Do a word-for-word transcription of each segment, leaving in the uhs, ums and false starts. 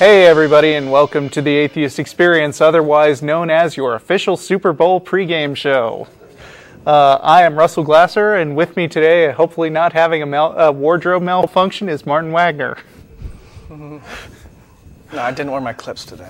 Hey everybody, and welcome to the Atheist Experience, otherwise known as your official Super Bowl pregame show. Uh, I am Russell Glasser, and with me today, hopefully not having a, mal a wardrobe malfunction, is Martin Wagner. Mm-hmm. No, I didn't wear my clips today.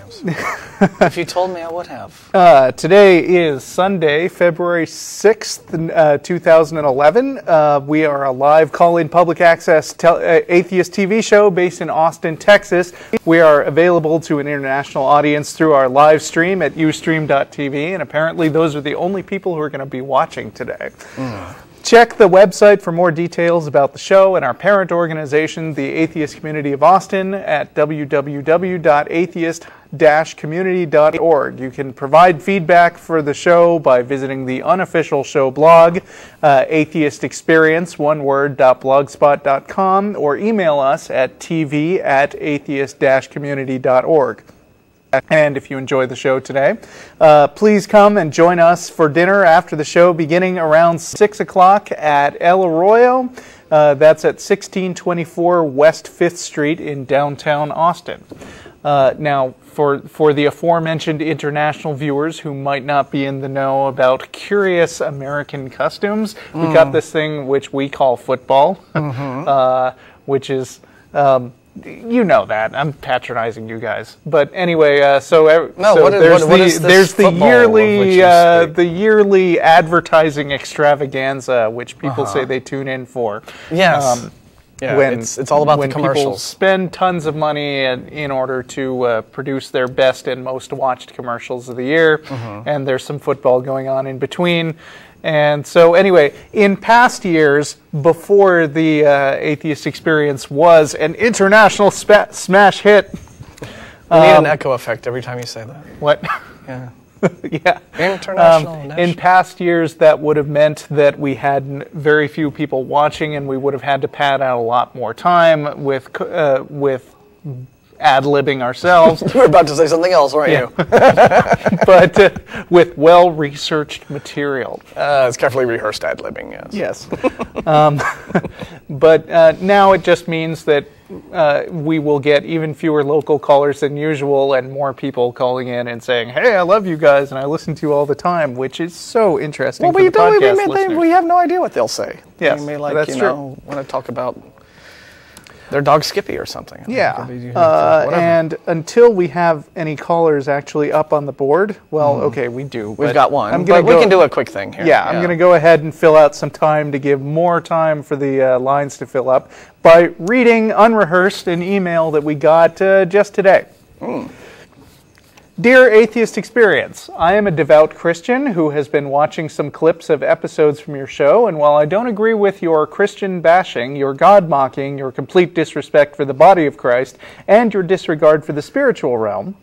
If you told me, I would have. Uh, today is Sunday, February sixth, uh, two thousand eleven. Uh, we are a live call-in public access te uh, atheist T V show based in Austin, Texas. We are available to an international audience through our live stream at ustream dot T V, and apparently those are the only people who are going to be watching today. Mm. Check the website for more details about the show and our parent organization, the Atheist Community of Austin, at w w w dot atheist dash community dot org. You can provide feedback for the show by visiting the unofficial show blog, uh, Atheist Experience, one word, .blogspot dot com, or email us at t v at atheist dash community dot org. And if you enjoy the show today, uh, please come and join us for dinner after the show beginning around six o'clock at El Arroyo. Uh, that's at sixteen twenty-four West Fifth Street in downtown Austin. Uh, now, for, for the aforementioned international viewers who might not be in the know about curious American customs, mm. we got this thing which we call football, mm-hmm. uh, which is... Um, you know that. I'm patronizing you guys. But anyway, uh, so, uh, no, so what is, there's, what, what the, is there's the yearly uh, the yearly advertising extravaganza, which people uh-huh. say they tune in for. Yes. Um, yeah, when, it's, it's all about when the commercials. People spend tons of money in, in order to uh, produce their best and most watched commercials of the year. Mm-hmm. And there's some football going on in between. And so anyway, in past years, before the uh, Atheist Experience was an international spa smash hit. We um, need an echo effect every time you say that. What? Yeah. Yeah. International. Um, in past years, that would have meant that we had very few people watching, and we would have had to pad out a lot more time with uh, with ad-libbing ourselves. You were about to say something else, weren't yeah. you? But uh, with well-researched material. Uh, it's carefully rehearsed ad-libbing, yes. Yes. um, but uh, now it just means that uh, we will get even fewer local callers than usual, and more people calling in and saying, hey, I love you guys, and I listen to you all the time, which is so interesting. Well, for we, the don't, podcast we, may, they, we have no idea what they'll say. Yes, they may, like, that's you know, true. Want to talk about... their dog Skippy or something. Yeah. Uh, and until we have any callers actually up on the board, well, mm. okay, we do. We've got one. I'm gonna go, we can do a quick thing here. Yeah, yeah. I'm going to go ahead and fill out some time to give more time for the uh, lines to fill up by reading unrehearsed an email that we got uh, just today. Mm. Dear Atheist Experience, I am a devout Christian who has been watching some clips of episodes from your show, and while I don't agree with your Christian bashing, your God-mocking, your complete disrespect for the body of Christ, and your disregard for the spiritual realm,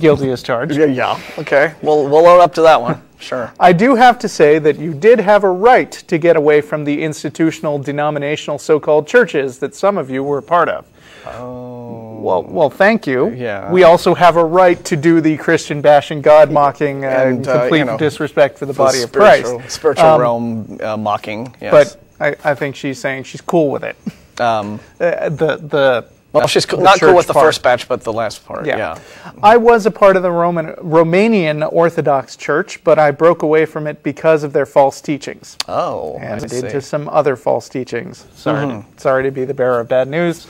guilty as charged. Yeah, yeah. Okay, we'll, we'll own up to that one. Sure. I do have to say that you did have a right to get away from the institutional, denominational so-called churches that some of you were a part of. Oh. Well, well, thank you. Yeah. We also have a right to do the Christian bashing, God mocking, uh, and uh, complete you know, disrespect for the body of Christ. Spiritual um, realm uh, mocking, yes. But I, I think she's saying she's cool with it. Um, uh, the, the, well, she's cool, the not cool with part. The first batch, but the last part, yeah. yeah. I was a part of the Roman, Romanian Orthodox Church, but I broke away from it because of their false teachings. Oh, and I did to some other false teachings. Sorry, mm-hmm. sorry to be the bearer of bad news.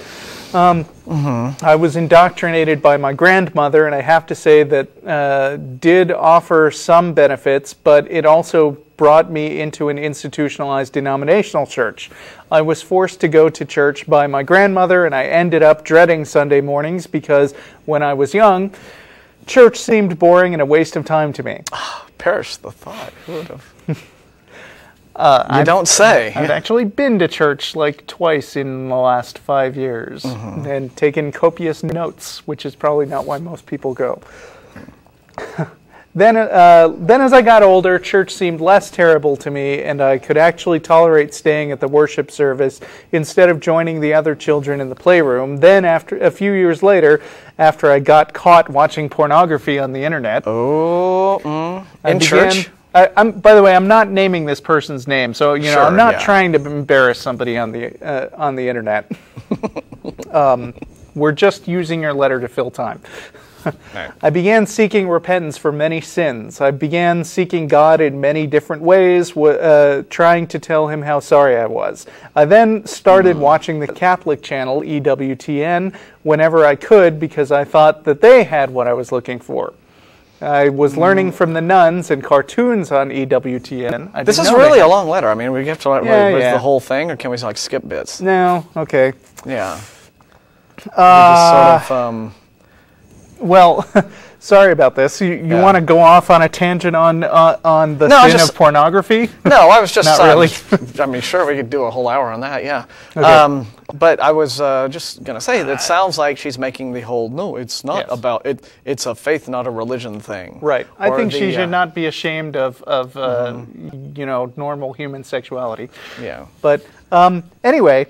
Um, mm-hmm. I was indoctrinated by my grandmother, and I have to say that uh, did offer some benefits, but it also brought me into an institutionalized denominational church. I was forced to go to church by my grandmother, and I ended up dreading Sunday mornings because when I was young, church seemed boring and a waste of time to me. Oh, perish the thought. Who would have? Uh, you I've, don't say. I've actually been to church like twice in the last five years mm-hmm. and taken copious notes, which is probably not why most people go. Then, uh, then as I got older, church seemed less terrible to me, and I could actually tolerate staying at the worship service instead of joining the other children in the playroom. Then, after a few years later, after I got caught watching pornography on the internet, oh, mm, in began, church. I, I'm, by the way, I'm not naming this person's name, so you know sure, I'm not yeah. trying to embarrass somebody on the uh, on the internet. um, we're just using your letter to fill time. Right. I began seeking repentance for many sins. I began seeking God in many different ways, uh, trying to tell him how sorry I was. I then started mm. watching the Catholic channel, E W T N, whenever I could because I thought that they had what I was looking for. I was learning mm. from the nuns and cartoons on E W T N. I this is really a long letter. I mean, we have to like, yeah, read yeah. the whole thing, or can we like skip bits? No, okay. Yeah. Uh, just sort of, um, well, sorry about this. You, you yeah. want to go off on a tangent on uh, on the no, sin just, of pornography? No, I was just not really. I mean, sure, we could do a whole hour on that. Yeah. Okay. Um, but I was uh, just gonna say that it sounds like she's making the whole no, it's not yes. about it. It's a faith, not a religion thing. Right. Or I think the, she should uh, not be ashamed of of uh, mm-hmm. you know, normal human sexuality. Yeah. But um, anyway.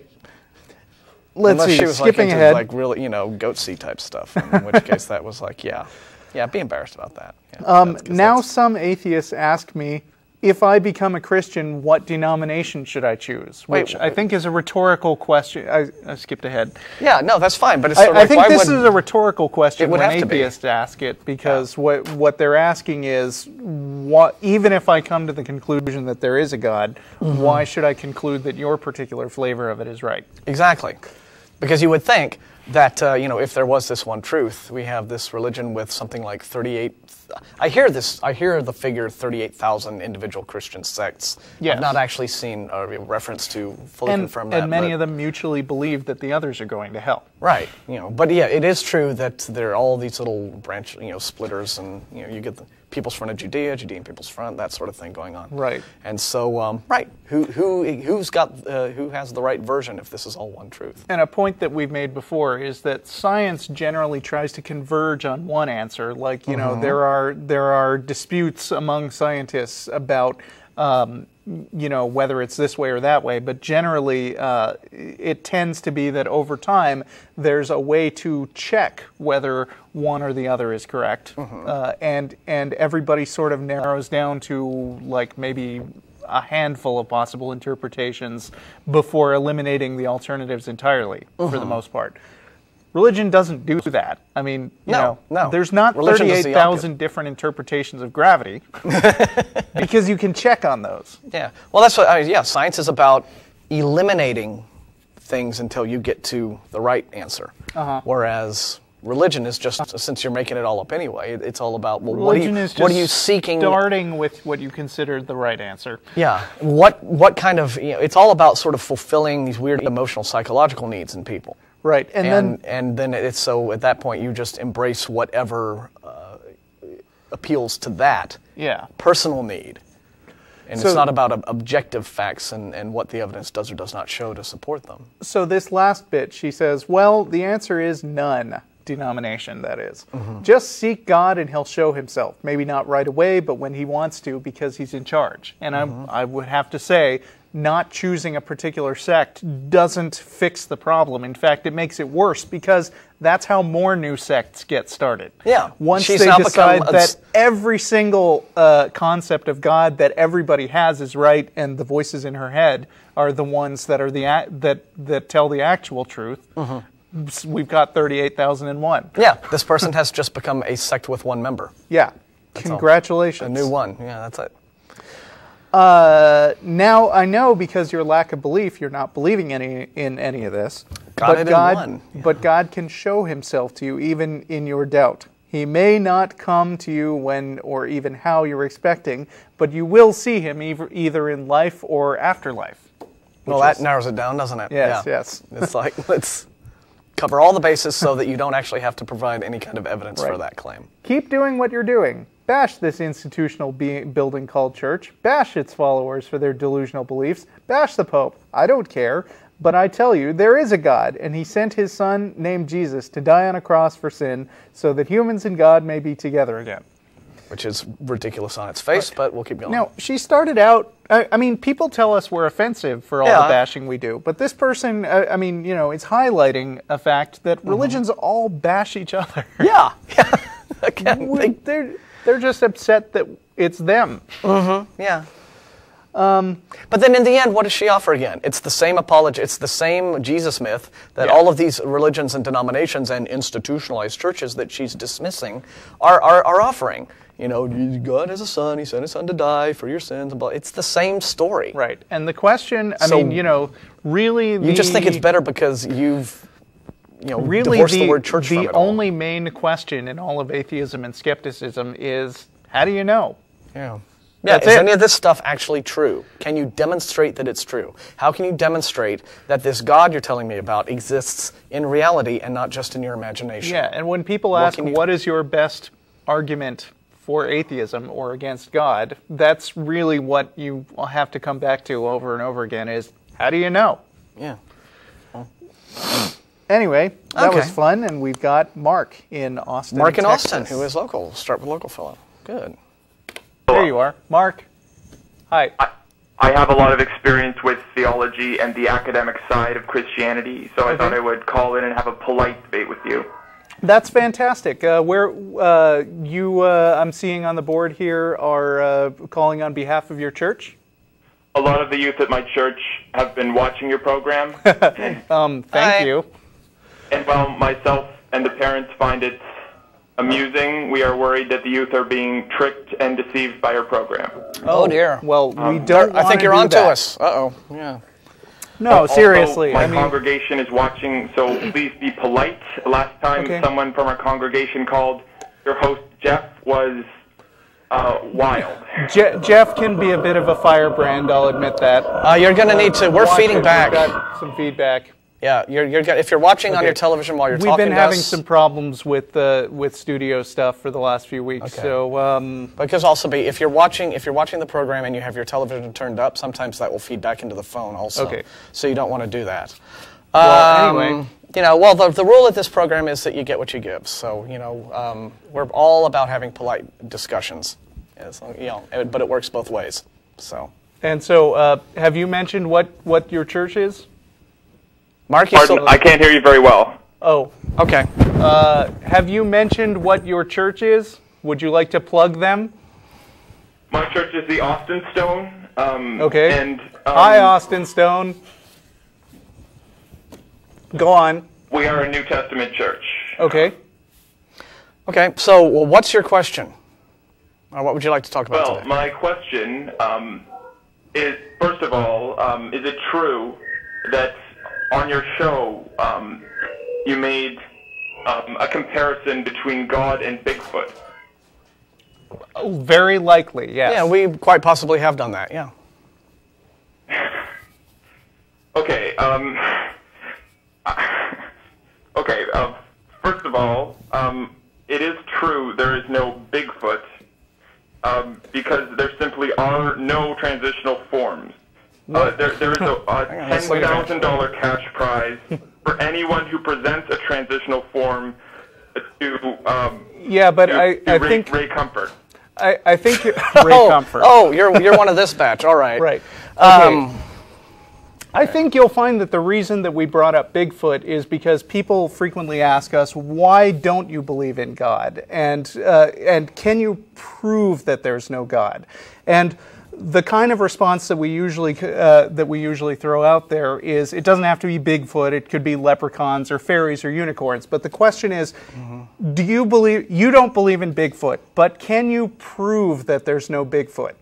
Let's Unless see, she was skipping like, ahead. Like really, you know, goatsy type stuff, in which case that was like, yeah, yeah, be embarrassed about that. Yeah, um, now that's... some atheists ask me, if I become a Christian, what denomination should I choose? Which wait, I think is a rhetorical question. I, I skipped ahead. Yeah, no, that's fine. But it's sort I, of like, I think why this is a rhetorical question when atheists be. ask it, because yeah. what what they're asking is, what, even if I come to the conclusion that there is a God, mm-hmm. why should I conclude that your particular flavor of it is right? Exactly. Because you would think that, uh, you know, if there was this one truth, we have this religion with something like thirty-eight, I hear this, I hear the figure thirty-eight thousand individual Christian sects. Yes. I've not actually seen a reference to fully and, confirm that. And many but, of them mutually believe that the others are going to hell. Right, you know, but yeah, it is true that there are all these little branch, you know, splitters, and, you know, you get the People's Front of Judea, Judean People's Front, that sort of thing going on. Right. And so, um, right, who, who, who's got, uh, who has the right version if this is all one truth? And a point that we've made before is that science generally tries to converge on one answer. Like, you mm-hmm. know, there are, there are disputes among scientists about, um, you know, whether it's this way or that way, but generally uh, it tends to be that over time there's a way to check whether one or the other is correct, mm-hmm. uh, and and everybody sort of narrows down to like maybe a handful of possible interpretations before eliminating the alternatives entirely, mm-hmm. for the most part. Religion doesn't do that. I mean, you no, know, no. there's not thirty-eight thousand different interpretations of gravity because you can check on those. Yeah. Well, that's what, I mean, yeah, science is about eliminating things until you get to the right answer. Uh-huh. Whereas religion is just, since you're making it all up anyway, it's all about, well, religion what, are you, is just what are you seeking? Starting with what you consider the right answer. Yeah. What, what kind of, you know, it's all about sort of fulfilling these weird emotional, psychological needs in people. Right, and, and then and then it's so at that point you just embrace whatever uh, appeals to that yeah. personal need, and so, it's not about ob objective facts and and what the evidence does or does not show to support them. So this last bit, she says, well, the answer is none. Denomination, that is. Mm-hmm. Just seek God and he'll show himself. Maybe not right away, but when he wants to, because he's in charge. And mm-hmm. I, I would have to say, not choosing a particular sect doesn't fix the problem. In fact, it makes it worse, because that's how more new sects get started. Yeah. Once She's they decide that every single uh, concept of God that everybody has is right, and the voices in her head are the ones that are the a that that tell the actual truth. Mm-hmm. We've got thirty-eight thousand and one. Yeah, this person has just become a sect with one member. Yeah, that's congratulations. All. A new one, yeah, that's it. Uh, now, I know because your lack of belief, you're not believing any in any of this. Got but it God, in one. Yeah. But God can show himself to you even in your doubt. He may not come to you when or even how you're expecting, but you will see him either in life or afterlife. Well, that is, narrows it down, doesn't it? Yes, yeah. yes. It's like, let's cover all the bases so that you don't actually have to provide any kind of evidence right. for that claim. Keep doing what you're doing. Bash this institutional be building called church. Bash its followers for their delusional beliefs. Bash the Pope. I don't care. But I tell you, there is a God, and he sent his son, named Jesus, to die on a cross for sin, so that humans and God may be together again. Which is ridiculous on its face, right. but we'll keep going. Now, she started out, I, I mean, people tell us we're offensive for all yeah. the bashing we do, but this person, I, I mean, you know, it's highlighting a fact that mm-hmm. religions all bash each other. Yeah. yeah. Again, we, they... they're, they're just upset that it's them. Mm-hmm. Yeah. Um, but then in the end, what does she offer again? It's the same apology, it's the same Jesus myth that yeah. all of these religions and denominations and institutionalized churches that she's dismissing are, are, are offering. You know, God has a son, he sent his son to die for your sins, and blah. It's the same story. Right, and the question, I so mean, you know, really the... You just think it's better because you've... You know, really, the, the, word church the only main question in all of atheism and skepticism is, how do you know? Yeah. Yeah, That's is it. any of this stuff actually true? Can you demonstrate that it's true? How can you demonstrate that this God you're telling me about exists in reality and not just in your imagination? Yeah, and when people ask, what, what is your best argument for atheism or against God, that's really what you have to come back to over and over again is, how do you know? Yeah. Well. Anyway, that okay. was fun, and we've got Mark in Austin, Mark in Texas. Austin, who is local. We'll start with local fellow. Good. There you are. Mark. Hi. I, I have a lot of experience with theology and the academic side of Christianity, so okay. I thought I would call in and have a polite debate with you. That's fantastic. Uh, where uh, you, uh, I'm seeing on the board here, are uh, calling on behalf of your church? A lot of the youth at my church have been watching your program. um, thank Hi. you. And while myself and the parents find it amusing, we are worried that the youth are being tricked and deceived by your program. Oh, oh dear. Well, um, we don't. I think you're on to us. Uh-oh. Yeah. No, uh, seriously. Also, my I mean... congregation is watching, so please be polite. Last time okay. someone from our congregation called, your host, Jeff, was uh, wild. Je Jeff can be a bit of a firebrand, I'll admit that. Uh, you're going to need to. We're Watch feeding it. back. We've got some feedback. Yeah, you're, you're, if you're watching okay. on your television while you're We've talking to us... We've been having some problems with, uh, with studio stuff for the last few weeks, okay. so... Um, because also, be, if you're watching if you're watching the program and you have your television turned up, sometimes that will feed back into the phone also. Okay. So you don't want to do that. Well, um, anyway... You know, well, the, the rule of this program is that you get what you give, so, you know, um, we're all about having polite discussions, as long, you know, but it works both ways, so... And so, uh, have you mentioned what, what your church is? Mark, Pardon, I can't hear you very well. Oh, okay. Uh, have you mentioned what your church is? Would you like to plug them? My church is the Austin Stone. Um, okay. And, um, Hi, Austin Stone. Go on. We are a New Testament church. Okay. Okay, so well, what's your question? Or what would you like to talk about well, today? Well, my question um, is, first of all, um, is it true that on your show, um, you made um, a comparison between God and Bigfoot. Oh, very likely, yes. Yeah, we quite possibly have done that, yeah. okay, um, okay, uh, first of all, um, it is true there is no Bigfoot um, because there simply are no transitional forms. Uh, there, there is a, a ten thousand dollar cash prize for anyone who presents a transitional form to um, yeah, but to, I, to I Ray, think Ray Comfort. I, I think Ray oh, Comfort. Oh, you're you're one of this batch. All right, right. Okay. Um, I think you'll find that the reason that we brought up Bigfoot is because people frequently ask us, why don't you believe in God, and uh, and can you prove that there's no God, and the kind of response that we usually uh, that we usually throw out there is it doesn't have to be Bigfoot. It could be leprechauns or fairies or unicorns. But the question is, mm-hmm. do you believe you don't believe in Bigfoot? But can you prove that there's no Bigfoot?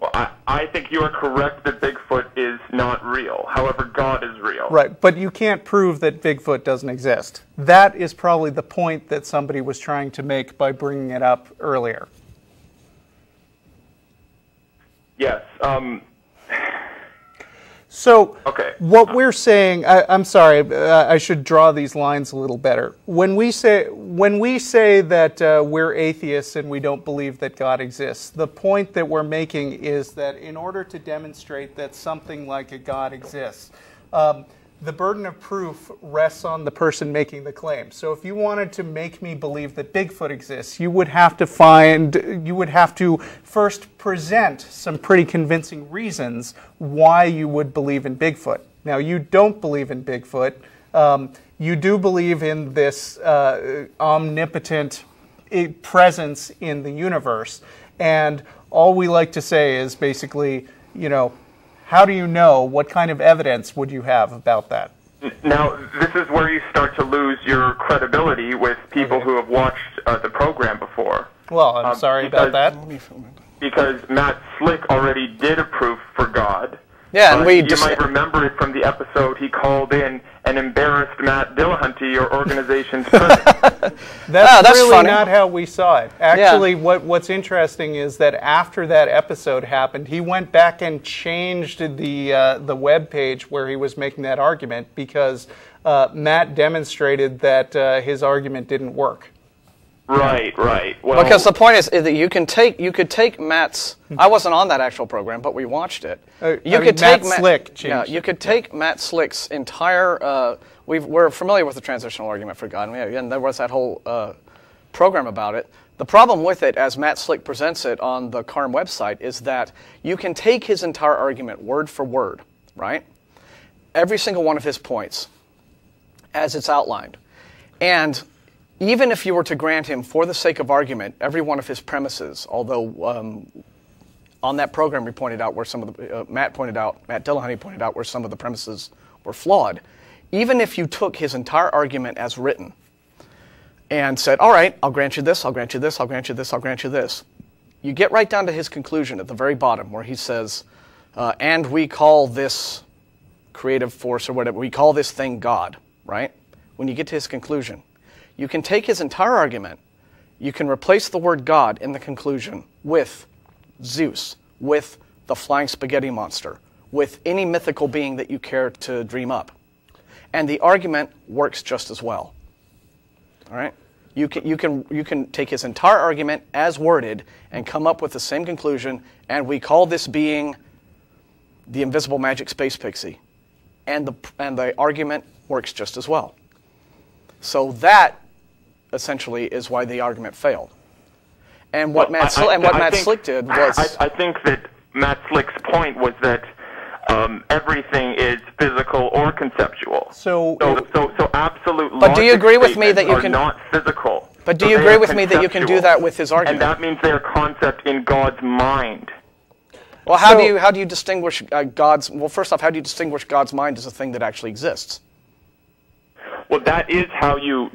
Well, I, I think you are correct that Bigfoot is not real. However, God is real. Right, but you can't prove that Bigfoot doesn't exist. That is probably the point that somebody was trying to make by bringing it up earlier. Yes. Um, so okay. what we're saying, I, I'm sorry, I should draw these lines a little better. When we say, when we say that uh, we're atheists and we don't believe that God exists, the point that we're making is that in order to demonstrate that something like a God exists, um, the burden of proof rests on the person making the claim. So if you wanted to make me believe that Bigfoot exists, you would have to find, you would have to first present some pretty convincing reasons why you would believe in Bigfoot. Now, you don't believe in Bigfoot. Um, you do believe in this uh, omnipotent presence in the universe. And all we like to say is basically, you know, how do you know? What kind of evidence would you have about that? Now, this is where you start to lose your credibility with people okay. who have watched uh, the program before. Well, I'm um, sorry because, about that. Because Matt Slick already did a proof for God. Yeah, and uh, we You might remember it from the episode he called in and embarrassed Matt Dillahunty, your organization's president. That's, oh, that's really funny. Not how we saw it. Actually, yeah. what, what's interesting is that after that episode happened, he went back and changed the, uh, the web page where he was making that argument because uh, Matt demonstrated that uh, his argument didn't work. Right, right. Well, because the point is, is that you can take you could take Matt's. I wasn't on that actual program, but we watched it. Uh, you I could mean, take Matt Ma Slick. No, you could take yeah. Matt Slick's entire. Uh, we've, we're familiar with the transitional argument for God, and, we, and there was that whole uh, program about it. The problem with it, as Matt Slick presents it on the CARM website, is that you can take his entire argument word for word, right? Every single one of his points, as it's outlined, and. Even if you were to grant him, for the sake of argument, every one of his premises, although um, on that program we pointed out where some of the, uh, Matt pointed out, Matt Dillahunty pointed out where some of the premises were flawed, even if you took his entire argument as written and said, all right, I'll grant you this, I'll grant you this, I'll grant you this, I'll grant you this, you get right down to his conclusion at the very bottom where he says, uh, and we call this creative force or whatever, we call this thing God, right? When you get to his conclusion. You can take his entire argument, you can replace the word God in the conclusion with Zeus, with the flying spaghetti monster, with any mythical being that you care to dream up. And the argument works just as well. All right? You can, you can, you can take his entire argument as worded and come up with the same conclusion, and we call this being the invisible magic space pixie. And the, and the argument works just as well. So that essentially is why the argument failed. And what well, Matt, Sl I, I, and what I Matt think, Slick did was... I, I think that Matt Slick's point was that um, everything is physical or conceptual. So, so, so, so absolute But do you agree with me that you can... not physical. But do so you agree with me that you can do that with his argument? And that means they're a concept in God's mind. Well, how, so, do, you, how do you distinguish uh, God's... Well, first off, how do you distinguish God's mind as a thing that actually exists? Well, that is how you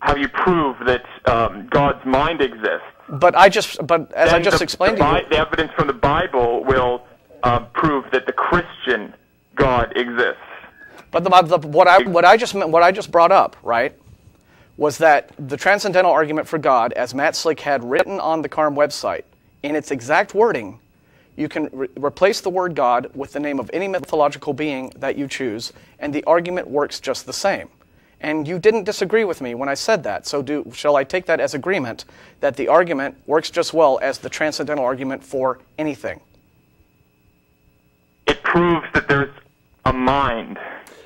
how you prove that um, God's mind exists. But I just but as then I just the, explained the, to you, the evidence from the Bible will uh, prove that the Christian God exists. But the, the, what I what I just meant, what I just brought up, right, was that the transcendental argument for God, as Matt Slick had written on the CARM website, in its exact wording, you can re replace the word God with the name of any mythological being that you choose, and the argument works just the same. And you didn't disagree with me when I said that, so do, shall I take that as agreement that the argument works just well as the transcendental argument for anything? It proves that there's a mind.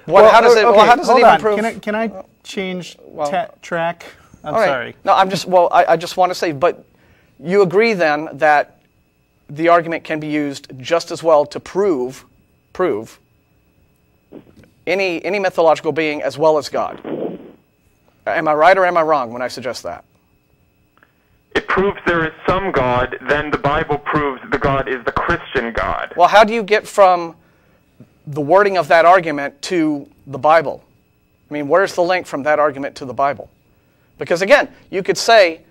What, well, how does it, okay, well, how does it even on. prove? Can I, can I change well, track? I'm all right. sorry. No, I'm just, well, I, I just want to say, but you agree then that the argument can be used just as well to prove, prove any, any mythological being as well as God. Am I right or am I wrong when I suggest that? It proves there is some God, then the Bible proves the God is the Christian God. Well, how do you get from the wording of that argument to the Bible? I mean, where's the link from that argument to the Bible? Because again, you could say,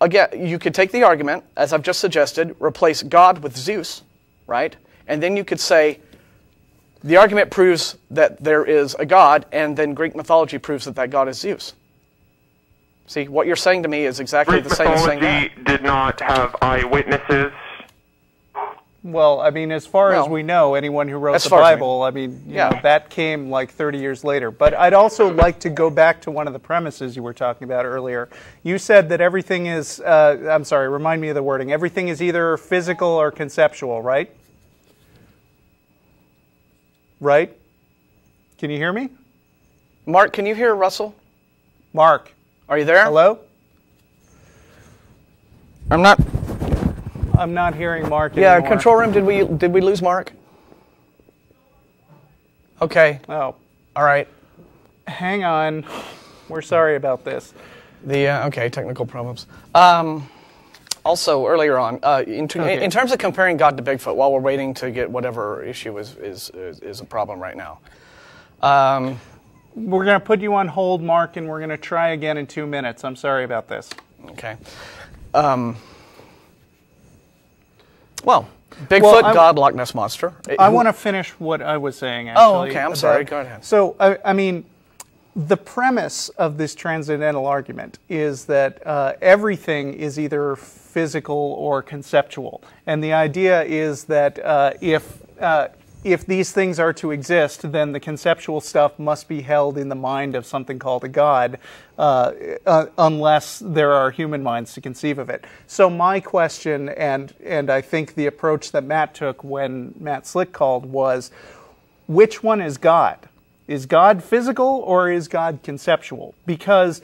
again, you could take the argument, as I've just suggested, replace God with Zeus, right? And then you could say, the argument proves that there is a God, and then Greek mythology proves that that God is Zeus. See, what you're saying to me is exactly Greek the same as saying that. Greek mythology did not have eyewitnesses. Well, I mean, as far well, as we know, anyone who wrote the Bible, I mean, you yeah. know, that came like thirty years later. But I'd also like to go back to one of the premises you were talking about earlier. You said that everything is, uh, I'm sorry, remind me of the wording, everything is either physical or conceptual, right? Right? Can you hear me? Mark, can you hear Russell? Mark. Are you there? Hello? I'm not... I'm not hearing Mark anymore. Yeah, control room, did we, did we lose Mark? Okay. Oh. All right. Hang on. We're sorry about this. The, uh, okay, technical problems. Um, also, earlier on, uh, in, okay. in, in terms of comparing God to Bigfoot, while we're waiting to get whatever issue is, is, is, is a problem right now. Um, we're going to put you on hold, Mark, and we're going to try again in two minutes. I'm sorry about this. Okay. Um... Well, Bigfoot, well, God, Loch Ness Monster. It, I want to finish what I was saying, actually. Oh, okay, I'm sorry, go ahead. So, I, I mean, the premise of this transcendental argument is that uh, everything is either physical or conceptual. And the idea is that uh, if, uh, if these things are to exist, then the conceptual stuff must be held in the mind of something called a god, uh, uh, unless there are human minds to conceive of it. So my question, and, and I think the approach that Matt took when Matt Slick called, was, which one is God? Is God physical or is God conceptual? Because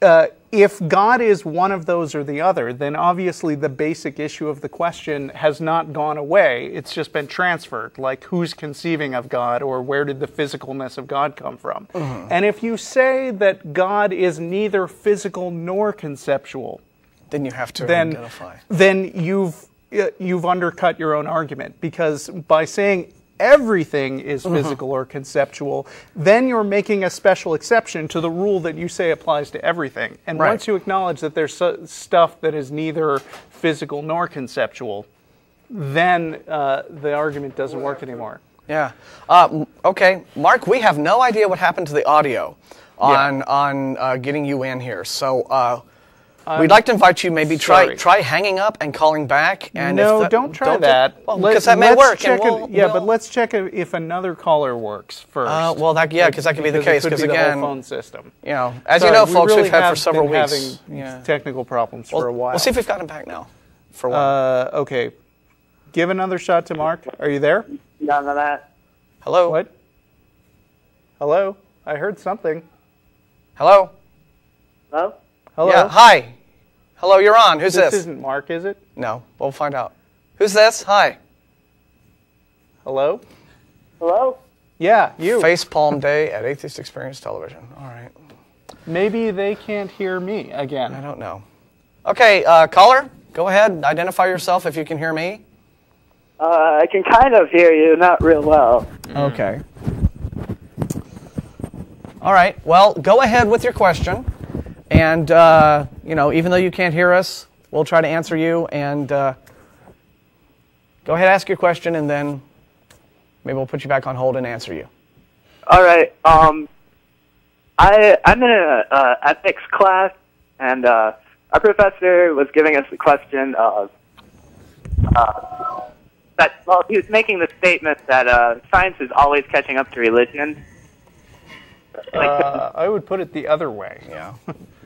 uh, if God is one of those or the other, then obviously the basic issue of the question has not gone away. It's just been transferred, like who's conceiving of God or where did the physicalness of God come from? Mm-hmm. And if you say that God is neither physical nor conceptual, then you have to then, identify. Then you've, you've undercut your own argument, because by saying everything is physical or conceptual, then you're making a special exception to the rule that you say applies to everything. And right. once you acknowledge that there's stuff that is neither physical nor conceptual, then uh, the argument doesn't work anymore. Yeah. Uh, okay, Mark, we have no idea what happened to the audio on, yeah. on uh, getting you in here. So. Uh, Um, We'd like to invite you. Maybe sorry. try try hanging up and calling back. And no, if the, don't try don't that. Well, because that may work. And we'll, a, yeah, we'll, but let's check if another caller works first. Uh, well, that yeah, because that could be the case. Because be again, the whole phone system. You know, as sorry, you know, we folks, really we've had for several been weeks having yeah. technical problems well, for a while. We'll see if we've gotten back now. For one. Uh, okay, give another shot to Mark. Are you there? None of that. Hello. What? Hello. I heard something. Hello. Hello. Hello. Yeah. Hi. Hello, you're on. Who's this? This isn't Mark, is it? No. We'll find out. Who's this? Hi. Hello? Hello? Yeah, you. Facepalm Day at Atheist Experience Television. All right. Maybe they can't hear me again. I don't know. Okay, uh, caller, go ahead. Identify yourself if you can hear me. Uh, I can kind of hear you, not real well. Okay. All right. Well, go ahead with your question. And, uh, you know, even though you can't hear us, we'll try to answer you. And uh, go ahead, ask your question, and then maybe we'll put you back on hold and answer you. All right. Um, I, I'm in an uh, ethics class, and uh, our professor was giving us the question of uh, that, well, he was making the statement that uh, science is always catching up to religion. Uh, I would put it the other way. Yeah.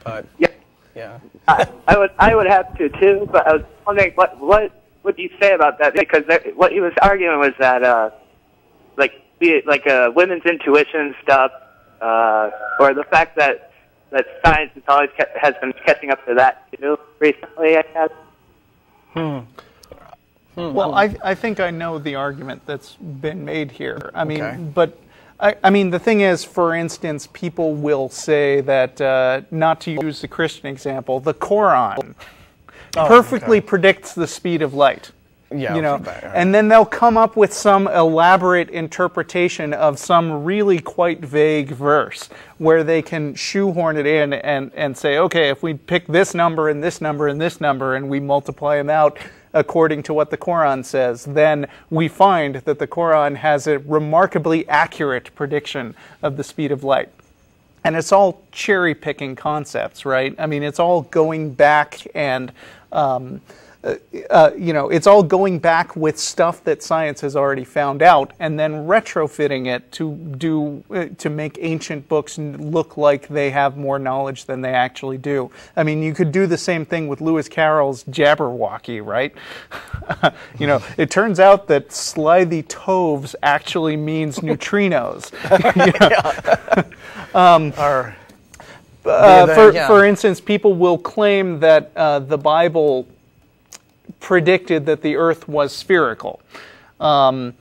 But yeah. Yeah. I, I would I would have to too, but I was wondering what what would you say about that, because there, what he was arguing was that uh, like be like uh, women's intuition stuff, uh, or the fact that that science has always kept, has been catching up to that too recently, I guess. Hmm. hmm. Well, I I think I know the argument that's been made here. I mean, okay. but. I, I mean, the thing is, for instance, people will say that, uh, not to use the Christian example, the Quran oh, perfectly okay. predicts the speed of light. Yeah, you know, that, right. And then they'll come up with some elaborate interpretation of some really quite vague verse where they can shoehorn it in and, and say, okay, if we pick this number and this number and this number and we multiply them out according to what the Quran says, then we find that the Quran has a remarkably accurate prediction of the speed of light. And it's all cherry-picking concepts, right? I mean, it's all going back and... Um, Uh, uh, you know, it's all going back with stuff that science has already found out and then retrofitting it to do uh, to make ancient books look like they have more knowledge than they actually do. I mean, you could do the same thing with Lewis Carroll's Jabberwocky, right? You know, it turns out that slithy toves actually means neutrinos. um, Our, uh, then, for, yeah. for instance, people will claim that uh, the Bible predicted that the Earth was spherical, um,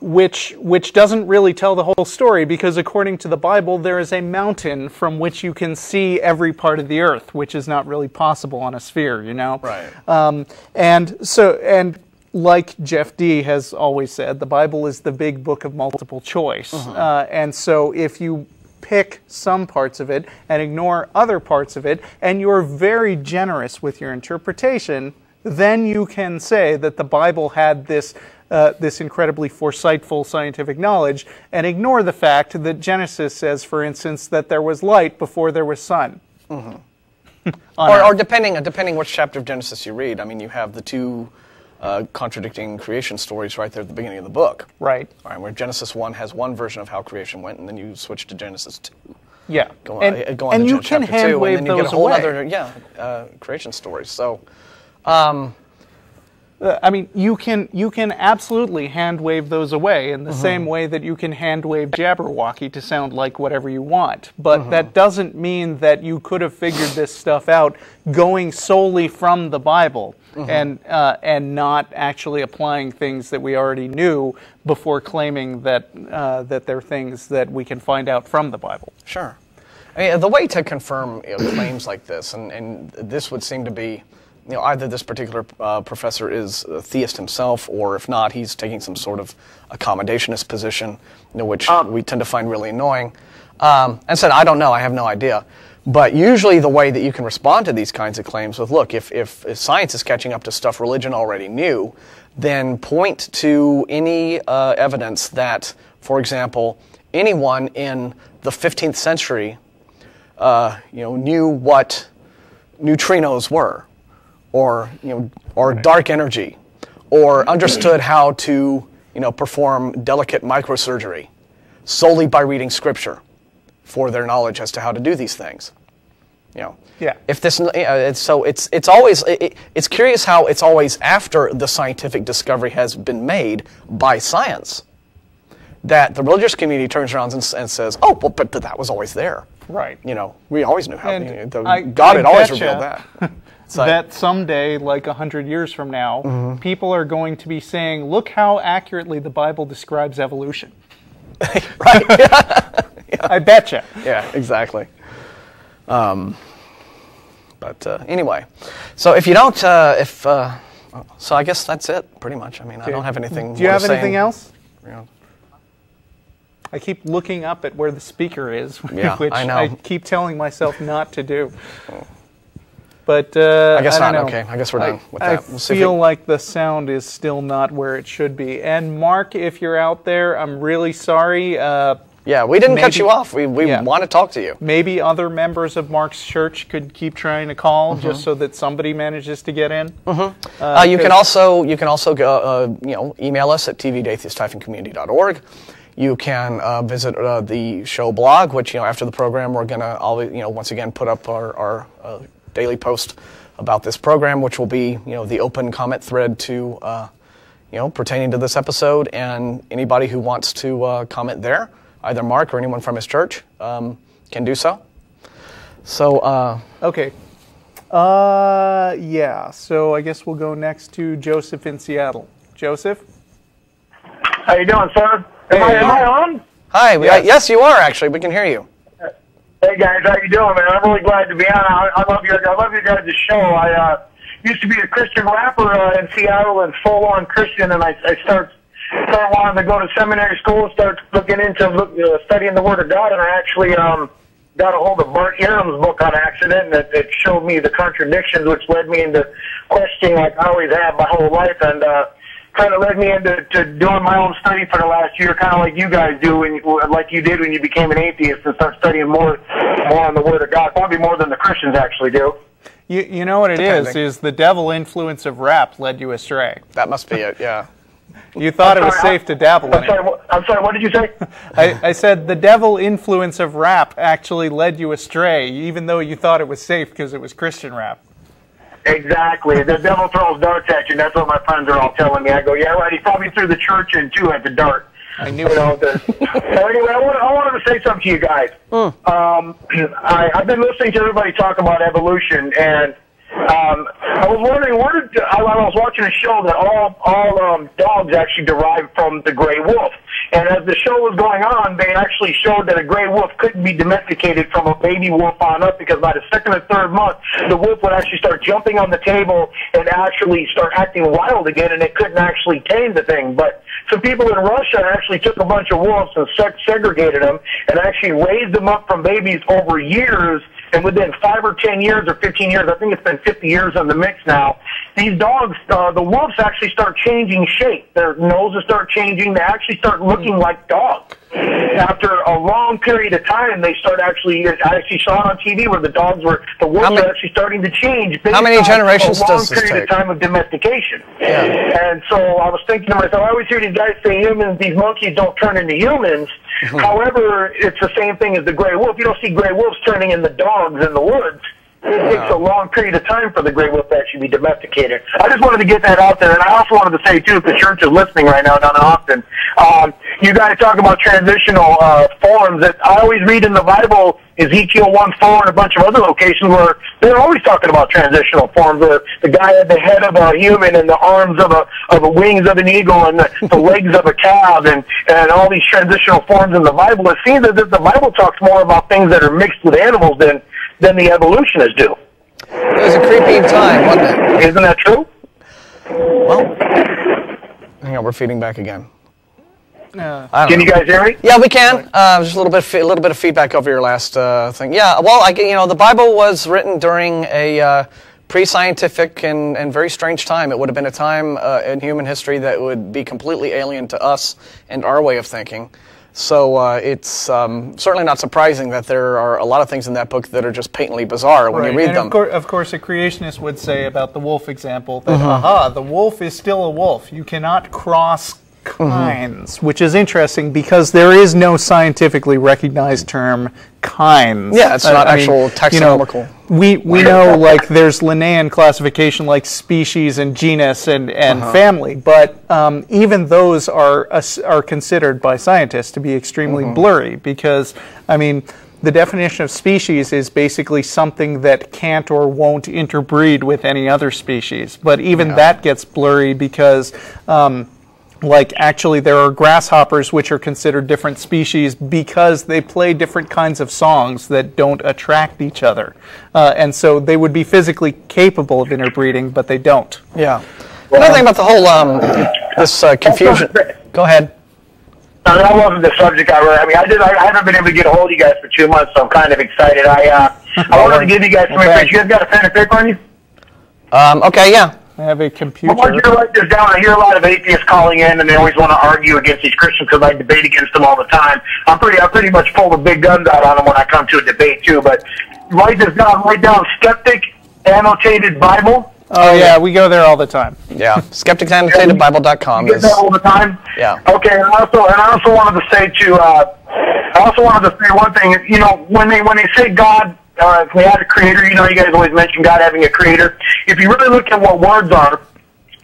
which which doesn't really tell the whole story, because according to the Bible, there is a mountain from which you can see every part of the Earth, which is not really possible on a sphere, you know. Right. Um, and so and. Like Jeff D. has always said, the Bible is the big book of multiple choice, uh-huh. uh, and so if you pick some parts of it and ignore other parts of it, and you're very generous with your interpretation, then you can say that the Bible had this uh, this incredibly foresightful scientific knowledge, and ignore the fact that Genesis says, for instance, that there was light before there was sun. Mm-hmm. or, or depending depending which chapter of Genesis you read, I mean, you have the two uh, contradicting creation stories right there at the beginning of the book. Right. All right. Where Genesis one has one version of how creation went, and then you switch to Genesis two. Yeah. Go on, and go on and to you can hand-wave those away. And then you get a whole other yeah uh, creation stories. So. Um, I mean, you can you can absolutely hand wave those away in the mm-hmm. same way that you can hand wave Jabberwocky to sound like whatever you want. But mm-hmm. that doesn't mean that you could have figured this stuff out going solely from the Bible mm-hmm. and uh, and not actually applying things that we already knew before claiming that uh, that they're things that we can find out from the Bible. Sure. I mean, the way to confirm you know, claims like this, and and this would seem to be. You know, either this particular uh, professor is a theist himself, or if not, he's taking some sort of accommodationist position, you know, which um, we tend to find really annoying. Um, and said, I don't know, I have no idea. But usually the way that you can respond to these kinds of claims with, look, if, if, if science is catching up to stuff religion already knew, then point to any uh, evidence that, for example, anyone in the fifteenth century uh, you know, knew what neutrinos were. Or you know, or right. dark energy, or understood how to you know perform delicate microsurgery, solely by reading scripture, for their knowledge as to how to do these things. You know, yeah. If this, uh, it's, so it's it's always it, it's curious how it's always after the scientific discovery has been made by science, that the religious community turns around and, and says, oh, well, but, but that was always there. Right. You know, we always knew how. And you know, the, I, God I had always revealed that. So that someday, like a hundred years from now, mm-hmm. people are going to be saying, look how accurately the Bible describes evolution. Right. Yeah. Yeah. I betcha. Yeah, exactly. Um, but uh, anyway, so if you don't, uh, if, uh, so I guess that's it, pretty much. I mean, okay. I don't have anything Do you have anything else? You know, I keep looking up at where the speaker is, yeah, which I, know. I keep telling myself not to do. But uh, I guess I not. Know. Okay, I guess we're done I, with that. I we'll see feel we... like the sound is still not where it should be. And Mark, if you're out there, I'm really sorry. Uh, yeah, we didn't maybe, cut you off. We we yeah. want to talk to you. Maybe other members of Mark's church could keep trying to call, mm-hmm. just so that somebody manages to get in. Mm-hmm. uh, uh, you can also you can also go uh, you know email us at t v at atheist dash community dot org. You can uh, visit uh, the show blog, which you know after the program we're gonna always you know once again put up our our. Uh, daily post about this program, which will be, you know, the open comment thread to, uh, you know, pertaining to this episode, and anybody who wants to uh, comment there, either Mark or anyone from his church, um, can do so. So, uh... okay. Uh, yeah, so I guess we'll go next to Joseph in Seattle. Joseph? How you doing, sir? Hey. Am, I, am I on? Hi. We, yes. I, yes, you are, actually. We can hear you. Hey guys, how you doing, man? I'm really glad to be on. I, I love your, I love your guys' show. I, uh, used to be a Christian rapper uh, in Seattle and full-on Christian, and I, I started start wanting to go to seminary school and start looking into look, uh, studying the Word of God, and I actually um, got a hold of Bart Ehrham's book on accident, and it, it showed me the contradictions, which led me into questioning like I always have my whole life, and uh, kind of led me into to doing my own study for the last year, kind of like you guys do, when, like you did when you became an atheist, and start studying more more on the Word of God, probably more than the Christians actually do. You, you know what it Depending. is, is the devil influence of rap led you astray. That must be it, yeah. You thought sorry, it was safe to dabble I'm in sorry, it. I'm sorry, what did you say? I, I said the devil influence of rap actually led you astray, even though you thought it was safe because it was Christian rap. Exactly. The devil throws darts at you, and that's what my friends are all telling me. I go, yeah, right, he probably threw the church in, too, at the dart. I knew it. You know, the, so anyway, I, want, I wanted to say something to you guys. Mm. Um, I, I've been listening to everybody talk about evolution, and um, I was wondering, where did, I, I was watching a show that all, all um, dogs actually derive from the gray wolf. And as the show was going on, they actually showed that a gray wolf couldn't be domesticated from a baby wolf on up, because by the second or third month, the wolf would actually start jumping on the table and actually start acting wild again, and it couldn't actually tame the thing. But some people in Russia actually took a bunch of wolves and segregated them and actually raised them up from babies over years, and within five or ten years or fifteen years, I think it's been fifty years on the mix now, these dogs, uh, the wolves actually start changing shape. Their noses start changing. They actually start looking like dogs. After a long period of time, they start actually, I actually saw it on T V where the dogs were, the wolves were actually starting to change. How many generations does this take? A long period of time of domestication. Yeah. And so I was thinking to myself, I always hear these guys say humans, these monkeys don't turn into humans. However, it's the same thing as the gray wolf. You don't see gray wolves turning into dogs in the woods. It wow. takes a long period of time for the gray wolf to actually be domesticated. I just wanted to get that out there, and I also wanted to say, too, if the church is listening right now down in Austin, um, you guys talk about transitional uh, forms that I always read in the Bible, Ezekiel one four and a bunch of other locations where they're always talking about transitional forms, where the guy had the head of a human and the arms of a of the wings of an eagle and the, the legs of a calf and, and all these transitional forms in the Bible. It seems as if the Bible talks more about things that are mixed with animals than than the evolutionists do. It was a creepy time, wasn't it? Isn't that true? Well, hang on, we're feeding back again. Uh, can know. you guys hear me? Yeah, we can. Uh, just a little bit, a little bit of feedback over your last uh, thing. Yeah, well, I, you know, the Bible was written during a uh, pre-scientific and, and very strange time. It would have been a time uh, in human history that would be completely alien to us and our way of thinking. So uh, it's um, certainly not surprising that there are a lot of things in that book that are just patently bizarre when right. you read and them. Of, cour of course, a creationist would say about the wolf example that, mm-hmm. aha, the wolf is still a wolf. You cannot cross kinds, mm-hmm. which is interesting because there is no scientifically recognized term kinds. Yeah, it's not I, I actual mean, taxonomical. You know, we we know like there's Linnaean classification like species and genus and, and uh-huh. family, but um, even those are uh, are considered by scientists to be extremely mm-hmm. blurry because, I mean, the definition of species is basically something that can't or won't interbreed with any other species, but even yeah. that gets blurry because um, like actually there are grasshoppers which are considered different species because they play different kinds of songs that don't attract each other. Uh, and so they would be physically capable of interbreeding, but they don't. Yeah. Well, another thing about the whole, um, this uh, confusion. Go ahead. That wasn't the subject I wrote. I mean, I, did, I, I haven't been able to get a hold of you guys for two months, so I'm kind of excited. I uh, I wanted to give you guys some okay. information. You guys got a pen and paper on you? Um, okay, yeah. I have a computer. I want you to write this down. I hear a lot of atheists calling in, and they always want to argue against these Christians because I debate against them all the time. I'm pretty, I pretty much pull the big guns out on them when I come to a debate, too. But write this down. Write down Skeptic Annotated Bible. Oh, yeah. We go there all the time. Yeah. Skeptics Annotated Bible dot com. You get that all the time? Yeah. Okay. And, also, and I also wanted to say, to, uh, I also wanted to say one thing. You know, when they, when they say God... Uh, if we had a creator, you know, you guys always mention God having a creator. If you really look at what words are,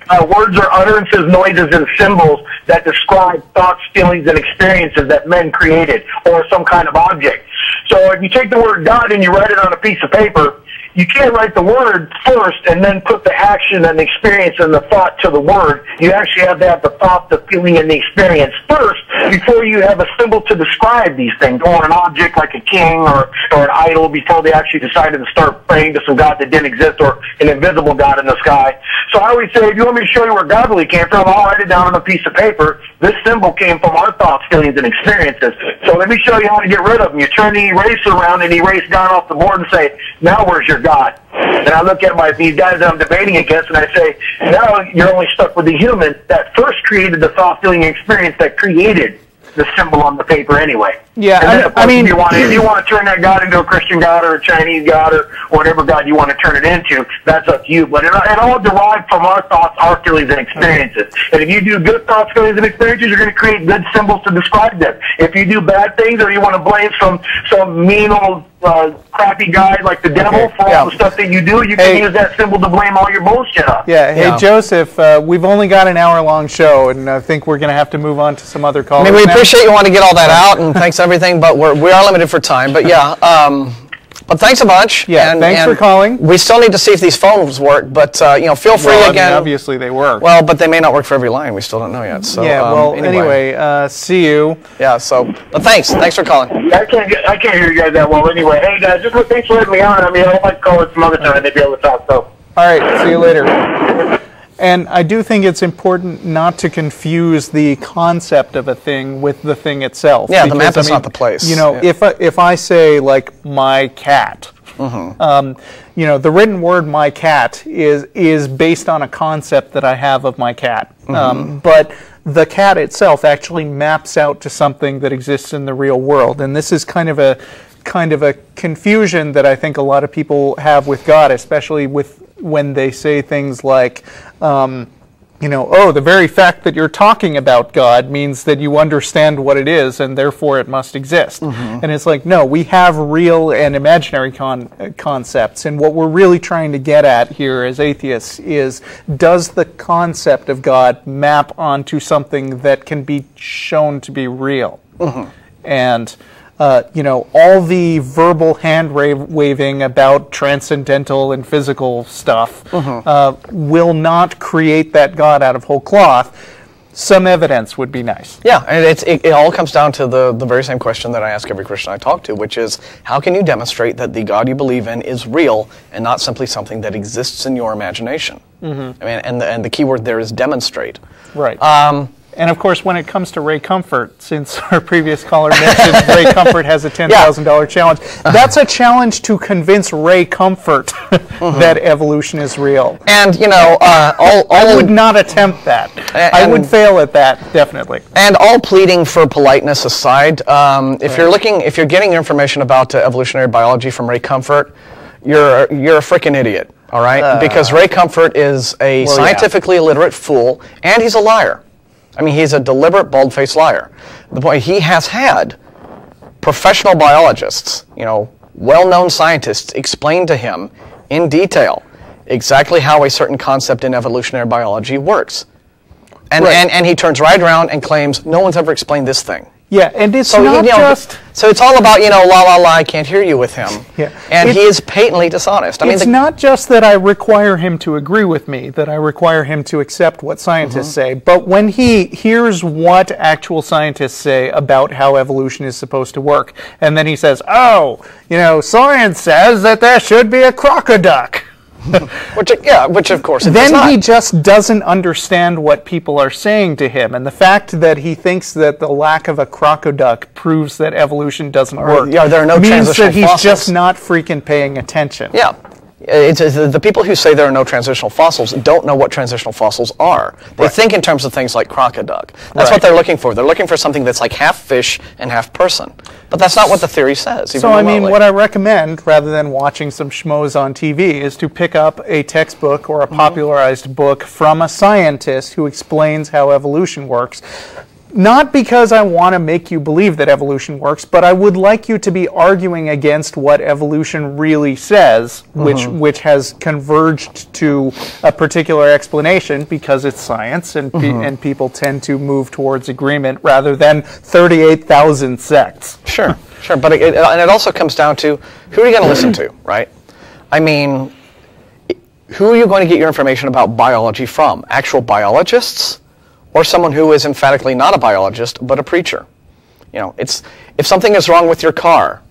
uh, words are utterances, noises, and symbols that describe thoughts, feelings, and experiences that men created, or some kind of object. So if you take the word God and you write it on a piece of paper, you can't write the word first and then put the action and the experience and the thought to the word. You actually have to have the thought, the feeling, and the experience first before you have a symbol to describe these things, or an object like a king or, or an idol, before they actually decided to start praying to some god that didn't exist, or an invisible god in the sky. So I always say, if you want me to show you where God really came from, I'll write it down on a piece of paper. This symbol came from our thoughts, feelings, and experiences. So let me show you how to get rid of them. You turn the eraser around and erase God off the board and say, now where's your God? And I look at my these guys that I'm debating against, and I say, now you're only stuck with the human that first created the thought, feeling, experience that created the symbol on the paper anyway. Yeah, and then, I, I mean, if you, want to, if you want to turn that God into a Christian God or a Chinese God or whatever God you want to turn it into, that's up to you. But it, it all derived from our thoughts, our feelings, and experiences. And if you do good thoughts, feelings, and experiences, you're going to create good symbols to describe them. If you do bad things, or you want to blame some some mean old uh, crappy guy like the devil okay. for yeah. all the stuff that you do, you hey. can use that symbol to blame all your bullshit on. Yeah. Hey, yeah. Joseph, uh, we've only got an hour-long show, and I think we're going to have to move on to some other callers. I mean, we appreciate you wanting to get all that out, and thanks. Everything, but we're, we are limited for time. But yeah, um, but thanks a bunch. Yeah, and, thanks and for calling. We still need to see if these phones work, but uh, you know, feel free well, again. I mean, obviously, they work. Well, but they may not work for every line. We still don't know yet. So yeah. Well, um, anyway, anyway uh, see you. Yeah. So, but thanks, thanks for calling. I can't, get, I can't hear you guys that well. Anyway, hey guys, just look, thanks for having me on. I mean, I might call it some other time. Maybe I'll talk. So. All right. See you later. And I do think it's important not to confuse the concept of a thing with the thing itself. Yeah, because, the map is I mean, not the place. You know, yeah. if, I, if I say, like, my cat, mm-hmm. um, you know, the written word my cat is, is based on a concept that I have of my cat. Mm-hmm. um, but the cat itself actually maps out to something that exists in the real world. And this is kind of a, kind of a confusion that I think a lot of people have with God, especially with when they say things like, um, you know, oh, the very fact that you're talking about God means that you understand what it is, and therefore it must exist. Mm-hmm. And it's like, no, we have real and imaginary con concepts. And what we're really trying to get at here as atheists is, does the concept of God map onto something that can be shown to be real? Mm-hmm. And Uh, you know, all the verbal hand-waving about transcendental and physical stuff mm-hmm. uh, will not create that God out of whole cloth. Some evidence would be nice. Yeah, and it's, it, it all comes down to the, the very same question that I ask every Christian I talk to, which is, how can you demonstrate that the God you believe in is real and not simply something that exists in your imagination? Mm-hmm. I mean, and the, and the key word there is demonstrate. Right. Um, And of course, when it comes to Ray Comfort, since our previous caller mentioned Ray Comfort has a ten thousand dollar yeah. challenge, that's a challenge to convince Ray Comfort mm-hmm. that evolution is real. And, you know, uh, all, all I would not attempt that. And, I would fail at that, definitely. And all pleading for politeness aside, um, if right. you're looking, if you're getting information about uh, evolutionary biology from Ray Comfort, you're you're a frickin' idiot, all right? Uh, because Ray Comfort is a well, scientifically yeah. illiterate fool, and he's a liar. I mean, he's a deliberate, bald-faced liar. The point, he has had professional biologists, you know, well-known scientists, explain to him in detail exactly how a certain concept in evolutionary biology works. And, right. and, and he turns right around and claims, no one's ever explained this thing. Yeah, and it's so, not you know, just... So it's all about, you know, la, la, la, I can't hear you with him. Yeah. And it's, he is patently dishonest. I mean, it's not just that I require him to agree with me, that I require him to accept what scientists mm-hmm. say, but when he hears what actual scientists say about how evolution is supposed to work, and then he says, oh, you know, science says that there should be a crocoduck. which, yeah, which of course it does not. Then he just doesn't understand what people are saying to him, and the fact that he thinks that the lack of a crocoduck proves that evolution doesn't work yeah, there are no means that he's fossils. Just not freaking paying attention. Yeah. It's, it's, the people who say there are no transitional fossils don't know what transitional fossils are. They right. think in terms of things like crocoduck. That's right. what they're looking for. They're looking for something that's like half fish and half person. But that's not what the theory says. So, remotely. I mean, what I recommend, rather than watching some schmoes on T V, is to pick up a textbook or a mm-hmm. popularized book from a scientist who explains how evolution works. Not because I want to make you believe that evolution works, but I would like you to be arguing against what evolution really says, mm-hmm. which which has converged to a particular explanation because it's science, and, mm-hmm. pe and people tend to move towards agreement rather than thirty-eight thousand sects. Sure, sure, but it, it, and it also comes down to who are you going to listen to, right? I mean, who are you going to get your information about biology from? Actual biologists? or someone who is emphatically not a biologist, but a preacher. You know, it's, if something is wrong with your car,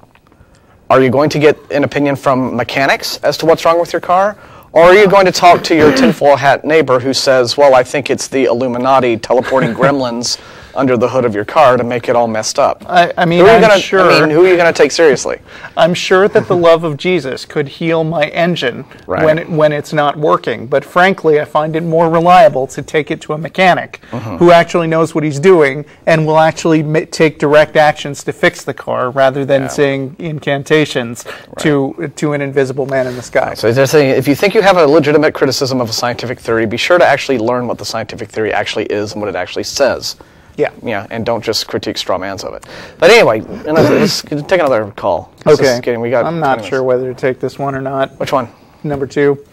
are you going to get an opinion from mechanics as to what's wrong with your car? Or are you going to talk to your tinfoil hat neighbor who says, well, I think it's the Illuminati teleporting gremlins under the hood of your car to make it all messed up? I, I mean, who are you gonna, sure, I mean, who are you going to take seriously? I'm sure that the love of Jesus could heal my engine right. when, it, when it's not working. But frankly, I find it more reliable to take it to a mechanic mm-hmm. who actually knows what he's doing and will actually ma take direct actions to fix the car rather than yeah. saying incantations right. to, to an invisible man in the sky. So they're saying, if you think you have a legitimate criticism of a scientific theory, be sure to actually learn what the scientific theory actually is and what it actually says. Yeah, yeah, and don't just critique straw mans of it. But anyway, let's take another call. Okay, getting, we got I'm not sure whether to take this one or not. Which one? Number two.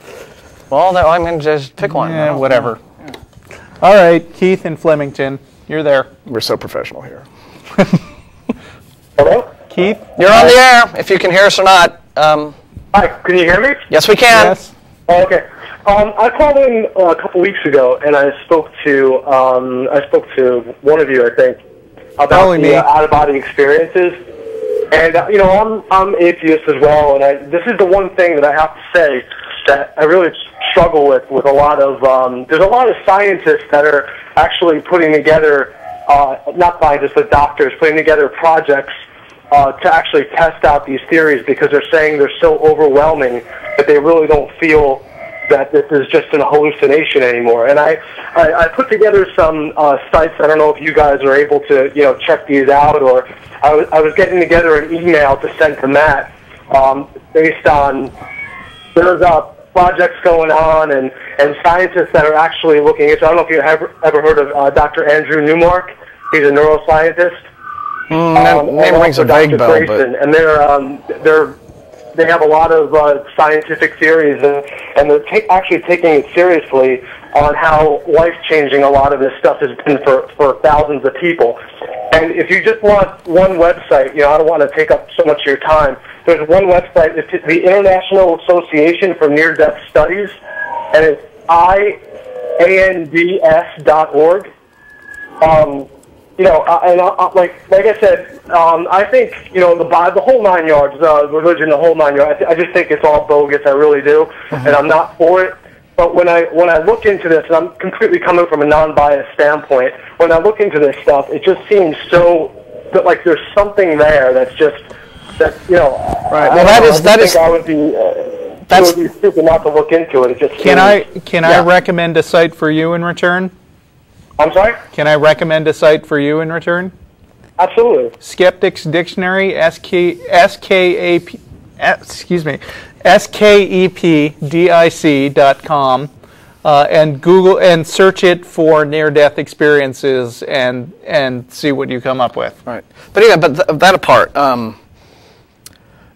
Well, that, I'm going to just pick one. Yeah, whatever. Yeah. All right, Keith in Flemington, you're there. We're so professional here. Hello? Keith? You're on the air, if you can hear us or not. Um, Hi, can you hear me? Yes, we can. Yes. Oh, okay. Um, I called in uh, a couple weeks ago, and I spoke to um, I spoke to one of you, I think, about the uh, out-of-body experiences. And uh, you know, I'm I'm atheist as well, and I, this is the one thing that I have to say that I really struggle with. With a lot of um, there's a lot of scientists that are actually putting together, uh, not scientists but doctors, putting together projects Uh, to actually test out these theories, because they're saying they're so overwhelming that they really don't feel that this is just an hallucination anymore. And I, I, I put together some uh, sites. I don't know if you guys are able to, you know, check these out, or I, I was getting together an email to send to Matt um, based on there's uh, projects going on and, and scientists that are actually looking into. I don't know if you have ever heard of uh, Doctor Andrew Newmark. He's a neuroscientist. Mm, um, name rings a vague bell, but and they're um, they're they have a lot of uh, scientific theories, and, and they're ta actually taking it seriously on how life changing a lot of this stuff has been for for thousands of people. And if you just want one website, you know, I don't want to take up so much of your time. There's one website. It's the International Association for Near Death Studies, and it's I A N D S dot org. Um. You know, uh, and uh, like like I said, um, I think, you know, the the whole nine yards, uh, religion, the whole nine yards. I, th I just think it's all bogus. I really do, mm-hmm. and I'm not for it. But when I when I look into this, and I'm completely coming from a non-biased standpoint, when I look into this stuff, it just seems so that like there's something there that's just that you know. Right. Well, that is that is. I would be. Uh, that's would be stupid not to look into it. It just. Can seems, I can yeah. I recommend a site for you in return? I'm sorry? Can I recommend a site for you in return? Absolutely. Skeptics Dictionary, S K A P, excuse me, S K E P D I C dot com, uh, and Google and search it for near-death experiences and and see what you come up with. All right. But yeah, but th that apart, um,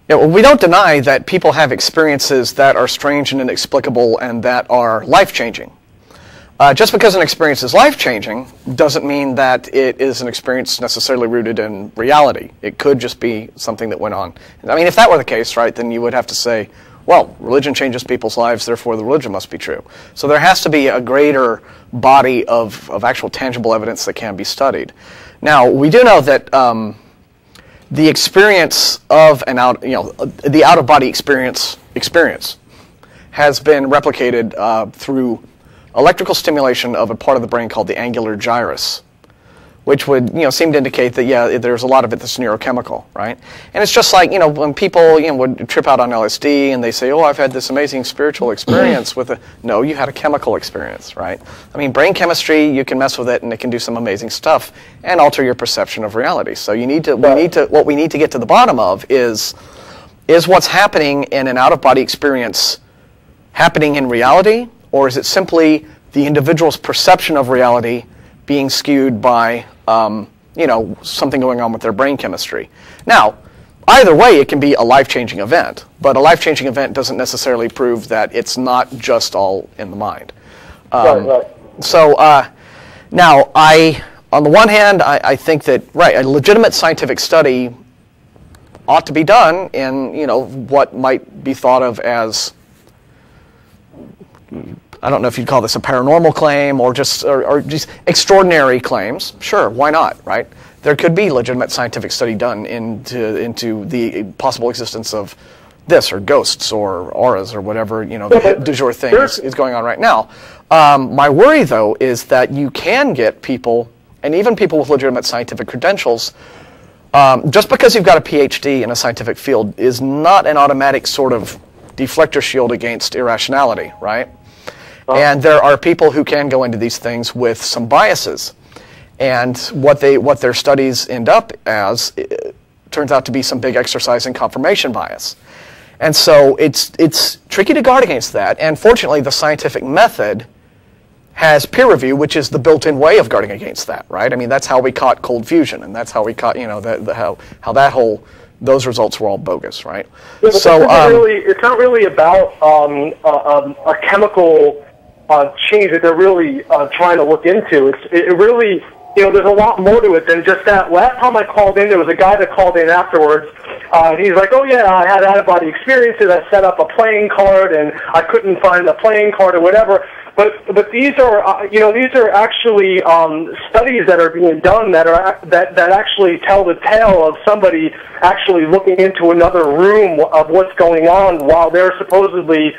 you know, we don't deny that people have experiences that are strange and inexplicable and that are life-changing. Uh, just because an experience is life-changing doesn't mean that it is an experience necessarily rooted in reality. It could just be something that went on. I mean, if that were the case, right, then you would have to say, well, religion changes people's lives, therefore the religion must be true. So there has to be a greater body of, of actual tangible evidence that can be studied. Now, we do know that um, the experience of an out, you know, the out-of-body experience experience has been replicated uh, through electrical stimulation of a part of the brain called the angular gyrus, which would, you know, seem to indicate that, yeah, there's a lot of it that's neurochemical, right? And it's just like, you know, when people, you know, would trip out on L S D and they say, oh, I've had this amazing spiritual experience with a, no, you had a chemical experience, right? I mean, brain chemistry, you can mess with it and it can do some amazing stuff and alter your perception of reality. So you need to, we need to, what we need to get to the bottom of is, is what's happening in an out-of-body experience happening in reality? Or is it simply the individual's perception of reality being skewed by, um, you know, something going on with their brain chemistry? Now, either way, it can be a life-changing event, but a life-changing event doesn't necessarily prove that it's not just all in the mind. Um, right, right. So uh, now, I, on the one hand, I, I think that, right, a legitimate scientific study ought to be done in, you know, what might be thought of as I don't know if you'd call this a paranormal claim or just or, or just extraordinary claims. Sure, why not, right? There could be legitimate scientific study done into into the possible existence of this or ghosts or auras or whatever, you know, the du jour thing is, is going on right now. Um, my worry, though, is that you can get people, and even people with legitimate scientific credentials, um, just because you've got a PhD in a scientific field is not an automatic sort of deflector shield against irrationality, right? Oh. And there are people who can go into these things with some biases, and what they what their studies end up as it turns out to be some big exercise in confirmation bias, and so it's it's tricky to guard against that. And fortunately, the scientific method has peer review, which is the built-in way of guarding against that, right? I mean, that's how we caught cold fusion, and that's how we caught you know the, the, how how that whole. Those results were all bogus, right? Yeah, but so um, really, it's not really about um, uh, um, a chemical uh, change that they're really uh, trying to look into. It's it really, you know, there's a lot more to it than just that. Last time I called in, there was a guy that called in afterwards. Uh, he's like, oh, yeah, I had out-of-body experiences. I set up a playing card, and I couldn't find a playing card or whatever. But but these are uh, you know these are actually um, studies that are being done that are that that actually tell the tale of somebody actually looking into another room of what's going on while they're supposedly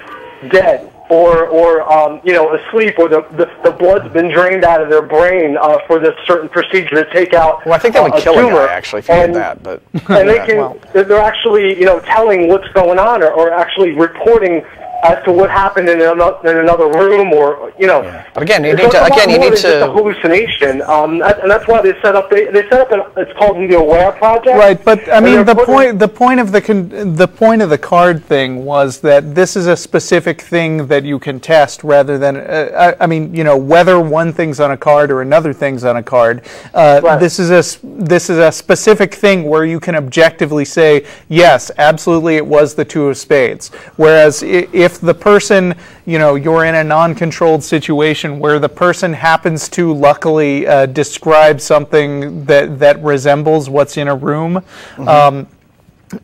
dead or or um, you know asleep, or the, the the blood's been drained out of their brain uh, for this certain procedure to take out. Well, I think that would uh, kill a guy actually if you did that. But and they yeah, can well. they're actually you know telling what's going on or, or actually reporting as to what happened in another, in another room, or you know. Yeah. But again, you need to. Again, you need to. A hallucination, um, and that's why they set up. They, they set up. An, it's called the Aware Project. Right, but I mean, the point. The point of the con the point of the card thing was that this is a specific thing that you can test, rather than. Uh, I, I mean, you know, whether one thing's on a card or another thing's on a card. Uh, right. This is a this is a specific thing where you can objectively say, yes, absolutely, it was the two of spades. Whereas if the person, you know, you're in a non-controlled situation where the person happens to luckily uh, describe something that, that resembles what's in a room, mm-hmm. um,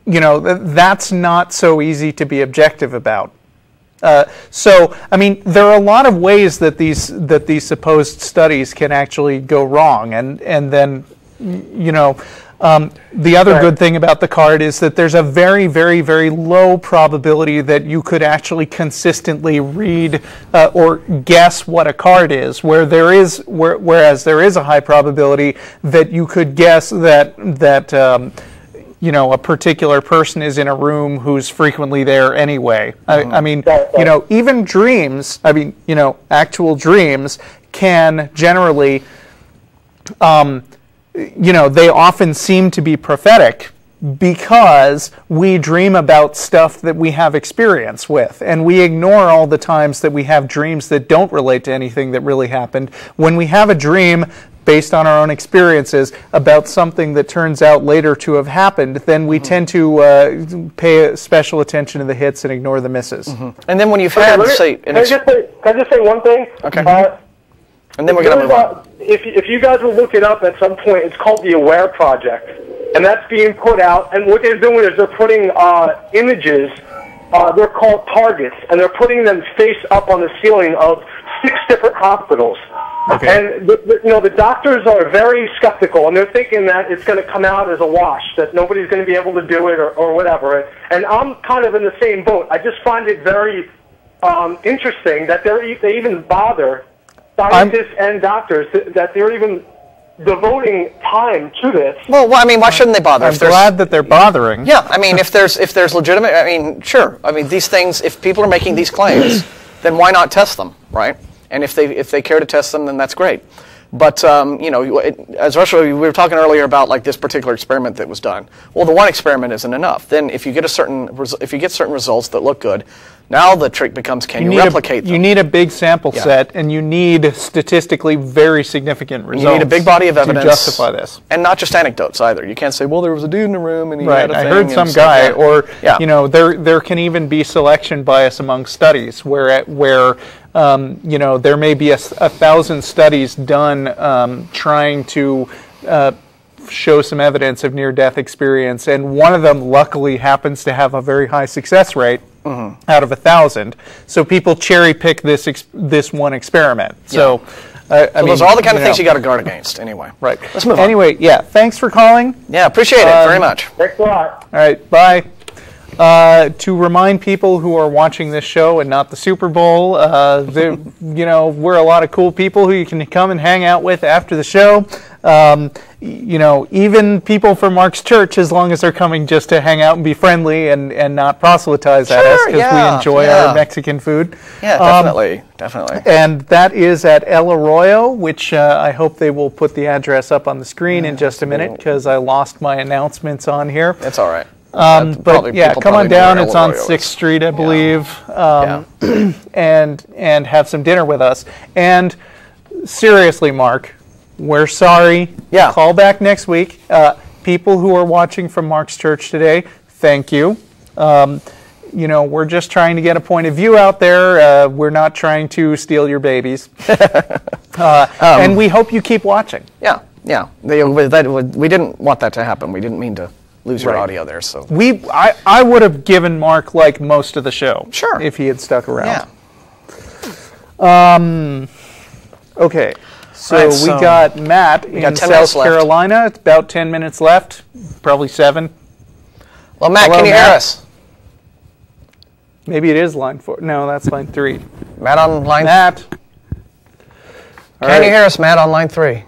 you know, th that's not so easy to be objective about. Uh, so, I mean, there are a lot of ways that these that these supposed studies can actually go wrong, and, and then, you know, Um, the other good thing about the card is that there's a very, very, very low probability that you could actually consistently read uh, or guess what a card is, where there is, where, whereas there is a high probability that you could guess that, that um, you know, a particular person is in a room who's frequently there anyway. Mm-hmm. I, I mean, you know, even dreams, I mean, you know, actual dreams can generally... Um, you know, they often seem to be prophetic because we dream about stuff that we have experience with, and we ignore all the times that we have dreams that don't relate to anything that really happened. When we have a dream based on our own experiences about something that turns out later to have happened, then we mm-hmm. tend to uh, pay special attention to the hits and ignore the misses. Mm-hmm. And then when you've had, okay, say, an can I, just say, can I just say one thing? Okay. Uh, And then we're going to move on. If, if you guys will look it up at some point, it's called the Aware Project. And that's being put out. And what they're doing is they're putting uh, images, uh, they're called targets, and they're putting them face up on the ceiling of six different hospitals. Okay. And the, the, you know, the doctors are very skeptical, and they're thinking that it's going to come out as a wash, that nobody's going to be able to do it or, or whatever. And I'm kind of in the same boat. I just find it very um, interesting that they're, they even bother... scientists I'm, and doctors th that they're even devoting time to this. Well, well I mean, why shouldn't they bother? I'm if glad that they're bothering. Yeah, I mean, if there's if there's legitimate, I mean, sure. I mean, these things. If people are making these claims, then why not test them, right? And if they if they care to test them, then that's great. But um, you know, it, as Russell, we were talking earlier about like this particular experiment that was done. Well, the one experiment isn't enough. Then if you get a certain if you get certain results that look good. Now the trick becomes, can you, you replicate a, them? You need a big sample yeah. set, and you need statistically very significant results. You need a big body of evidence to justify this, and not just anecdotes either. You can't say, "Well, there was a dude in the room, and he right. had a I thing." Right, I heard some guy, like or yeah. you know, there there can even be selection bias among studies, where where um, you know there may be a, a thousand studies done um, trying to. Uh, show some evidence of near-death experience, and one of them luckily happens to have a very high success rate, mm-hmm. out of a thousand. So people cherry pick this ex this one experiment. Yeah. So. Uh, I so mean, those are all the kind of things know. you got to guard against. Anyway, right. Let's move on. Anyway, yeah. Thanks for calling. Yeah, appreciate um, it very much. Thanks a lot. All right, bye. Uh, to remind people who are watching this show and not the Super Bowl, uh, you know, we're a lot of cool people who you can come and hang out with after the show. Um, you know, even people from Mark's church, as long as they're coming just to hang out and be friendly and, and not proselytize sure, at us, because yeah, we enjoy yeah. our Mexican food. Yeah, definitely, um, definitely. And that is at El Arroyo, which uh, I hope they will put the address up on the screen yeah, in just a minute, because I lost my announcements on here. That's all right. Um, but probably, yeah, come on down. It's on sixth street, I believe, yeah. Um, yeah. and and have some dinner with us. And seriously, Mark, we're sorry. Yeah. Call back next week. Uh, people who are watching from Mark's church today, thank you. Um, you know, we're just trying to get a point of view out there. Uh, we're not trying to steal your babies. uh, um, and we hope you keep watching. Yeah, yeah. They, that, we didn't want that to happen. We didn't mean to. Lose your right. audio there, so we. I I would have given Mark like most of the show, sure, if he had stuck around. Yeah. Um. Okay, so, right, so we got Matt we in got South Carolina. It's about ten minutes left, probably seven. Well, Matt, Hello, can you Matt? hear us? Maybe it is line four. No, that's line three. Matt on line. Matt. All can right. you hear us, Matt, on line three?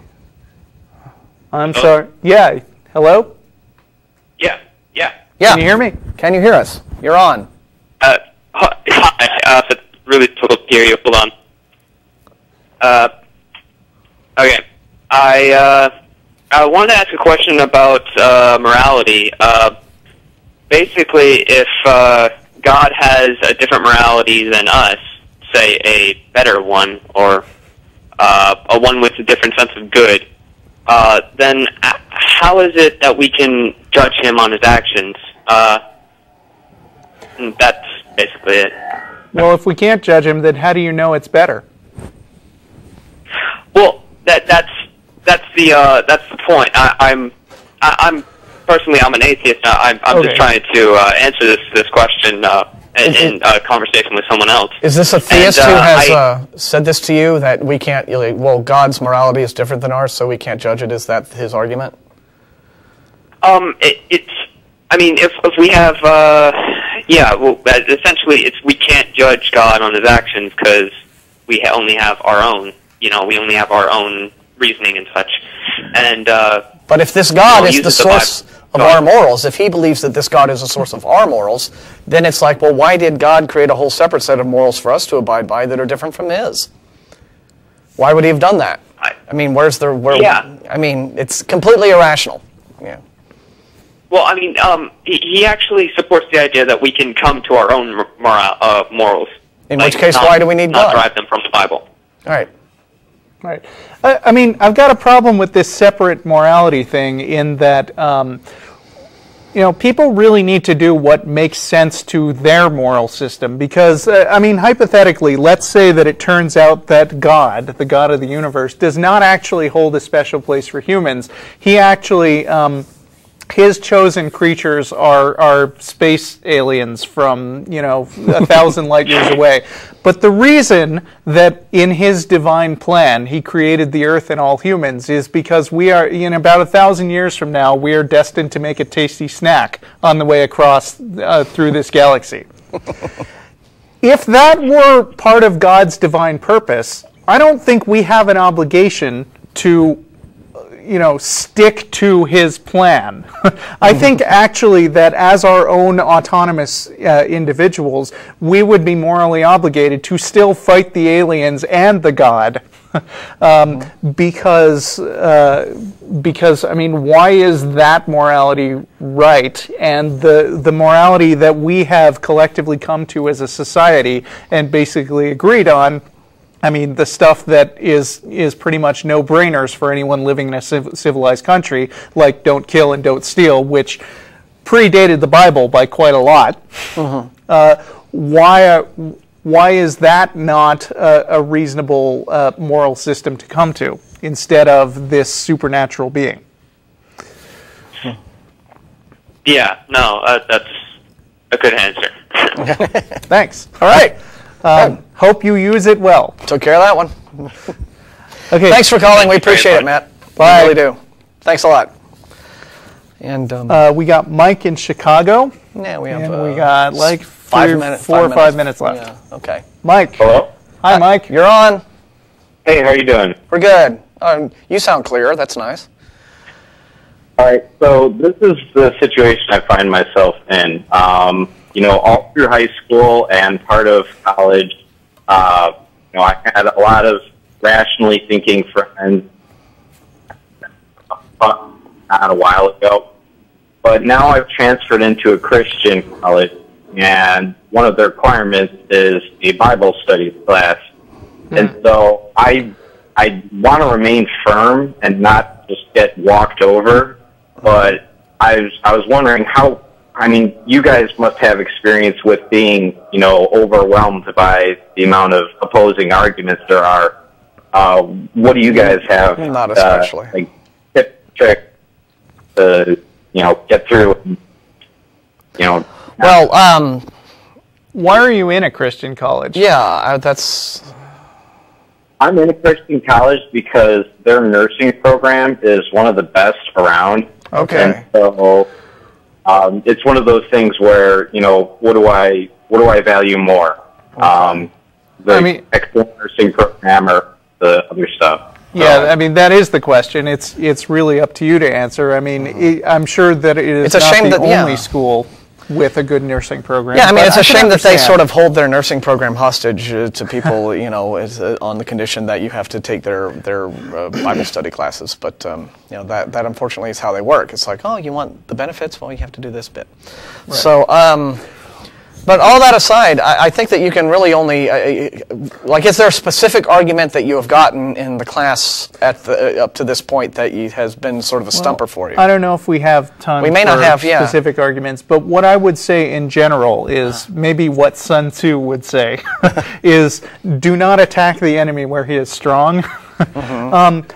I'm oh. sorry. Yeah. Hello. Yeah, yeah. Yeah. Can you hear me? Can you hear us? You're on. Uh, hi. Uh, it's really difficult to hear you. Hold on. Uh, okay. I uh, I want to ask a question about uh, morality. Uh, basically, if uh, God has a different morality than us, say a better one or uh, a one with a different sense of good, uh, then how is it that we can judge him on his actions? Uh, that's basically it. Well, if we can't judge him, then how do you know it's better? Well, that that's that's the uh, that's the point. I, I'm I, I'm personally I'm an atheist. I'm I'm okay. just trying to uh, answer this this question uh, in, in a conversation with someone else. Is this a theist and, uh, who has I, uh, said this to you that we can't? You know, well, God's morality is different than ours, so we can't judge it. Is that his argument? Um, it, it's, I mean, if, if we have, uh, yeah, well, essentially, it's, we can't judge God on his actions because we ha only have our own, you know, we only have our own reasoning and such. And, uh, but if this God is the source of our morals, if he believes that this God is the source of our morals, then it's like, well, why did God create a whole separate set of morals for us to abide by that are different from his? Why would he have done that? I, I mean, where's the, where, yeah. I mean, it's completely irrational. Yeah. Well, I mean, um, he, he actually supports the idea that we can come to our own mora uh, morals. In like, which case, not, why do we need not God? Drive them from the Bible. All right. All right. I, I mean, I've got a problem with this separate morality thing in that, um, you know, people really need to do what makes sense to their moral system. Because, uh, I mean, hypothetically, let's say that it turns out that God, the God of the universe, does not actually hold a special place for humans. He actually... Um, His chosen creatures are, are space aliens from, you know, a thousand light years away. But the reason that in his divine plan he created the earth and all humans is because we are, in about a thousand years from now, we are destined to make a tasty snack on the way across uh, through this galaxy. If that were part of God's divine purpose, I don't think we have an obligation to... you know, stick to his plan. I think actually that as our own autonomous uh, individuals, we would be morally obligated to still fight the aliens and the God. um, because, uh, because, I mean, why is that morality right? And the, the morality that we have collectively come to as a society and basically agreed on, I mean, the stuff that is is pretty much no-brainers for anyone living in a civ civilized country, like don't kill and don't steal, which predated the Bible by quite a lot. Uh-huh. uh, why, are, why is that not a, a reasonable uh, moral system to come to instead of this supernatural being? Yeah, no, uh, that's a good answer. Thanks. All right. Um, hope you use it well. Took care of that one. Okay. Thanks for calling. We appreciate it, Matt. Bye. We really do. Thanks a lot. And um, uh, we got Mike in Chicago. Yeah, we have. Uh, we got like five three, minutes, four five or five minutes, minutes left. Yeah. Okay. Mike. Hello. Hi, Mike. You're on. Hey, how are you doing? We're good. Um, you sound clear. That's nice. All right. So this is the situation I find myself in. Um, you know, all through high school and part of college, uh, you know, I had a lot of rationally thinking friends. Not a while ago, but now I've transferred into a Christian college, and one of the requirements is a Bible study class. Mm. And so I I want to remain firm and not just get walked over. But I was I was wondering how. I mean, you guys must have experience with being, you know, overwhelmed by the amount of opposing arguments there are. Uh, what do you guys have? Not especially. Uh, like tip trick. To, you know, get through, you know. Well, um, why are you in a Christian college? Yeah, I, that's... I'm in a Christian college because their nursing program is one of the best around. Okay. And so um, it's one of those things where, you know, what do I, what do I value more? Um, the I mean, excellent nursing program or the other stuff? Yeah, I mean, that is the question. It's it's really up to you to answer. I mean, it, I'm sure that it is it's a not shame the that, only yeah. school with a good nursing program. Yeah, I mean, it's a I shame that they sort of hold their nursing program hostage uh, to people, you know, is, uh, on the condition that you have to take their, their uh, Bible study classes. But, um, you know, that, that unfortunately is how they work. It's like, oh, you want the benefits? Well, you have to do this bit. Right. So... Um, But all that aside, I, I think that you can really only, uh, like, is there a specific argument that you have gotten in the class at the, uh, up to this point that you, has been sort of a well, stumper for you? I don't know if we have time we may for not have, yeah. specific arguments, but what I would say in general is maybe what Sun Tzu would say is do not attack the enemy where he is strong. Mm-hmm. um,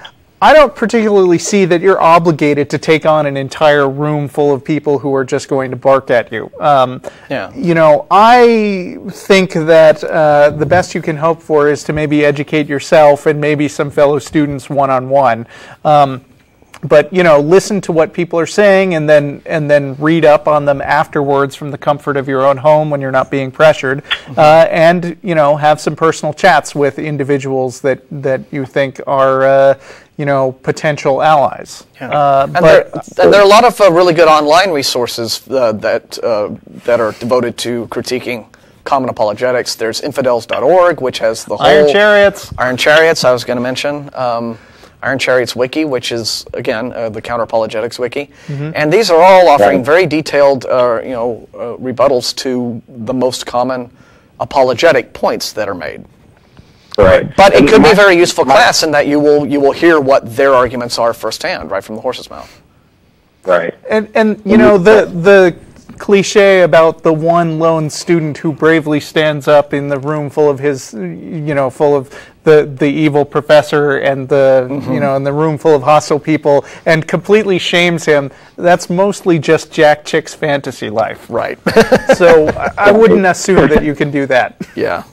I don't particularly see that you're obligated to take on an entire room full of people who are just going to bark at you. Um, yeah. You know, I think that uh, the best you can hope for is to maybe educate yourself and maybe some fellow students one-on-one. Um, but, you know, listen to what people are saying and then and then read up on them afterwards from the comfort of your own home when you're not being pressured. Mm-hmm. uh, and, you know, have some personal chats with individuals that, that you think are... Uh, you know, potential allies. Yeah. Uh, and, but, there, and there are a lot of uh, really good online resources uh, that, uh, that are devoted to critiquing common apologetics. There's infidels dot org, which has the whole... Iron Chariots. Iron Chariots, I was going to mention. Um, Iron Chariots Wiki, which is, again, uh, the counter-apologetics wiki. Mm-hmm. And these are all offering very detailed, uh, you know, uh, rebuttals to the most common apologetic points that are made. Right. But it could be a very useful class in that you will you will hear what their arguments are firsthand, right from the horse's mouth. Right. And and you know the the cliche about the one lone student who bravely stands up in the room full of his you know full of the the evil professor and the mm-hmm. you know and the room full of hostile people and completely shames him. That's mostly just Jack Chick's fantasy life. Right. So I, I wouldn't assume that you can do that. Yeah.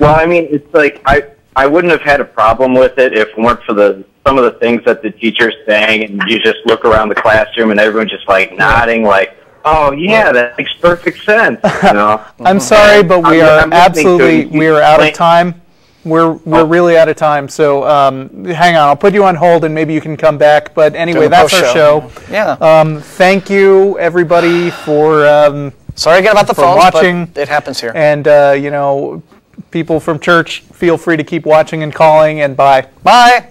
Well, I mean, it's like I, I wouldn't have had a problem with it if it weren't for the some of the things that the teacher's saying, and you just look around the classroom and everyone's just like nodding, like, "Oh yeah, that makes perfect sense." You know? I'm sorry, but we I'm, are I'm absolutely we are out of time. We're we're oh. really out of time, so um, hang on. I'll put you on hold, and maybe you can come back. But anyway, that's our show. Yeah. Um, thank you, everybody, for um, sorry again about the phones, watching. But it happens here, and uh, you know. People from church, feel free to keep watching and calling, and bye. Bye.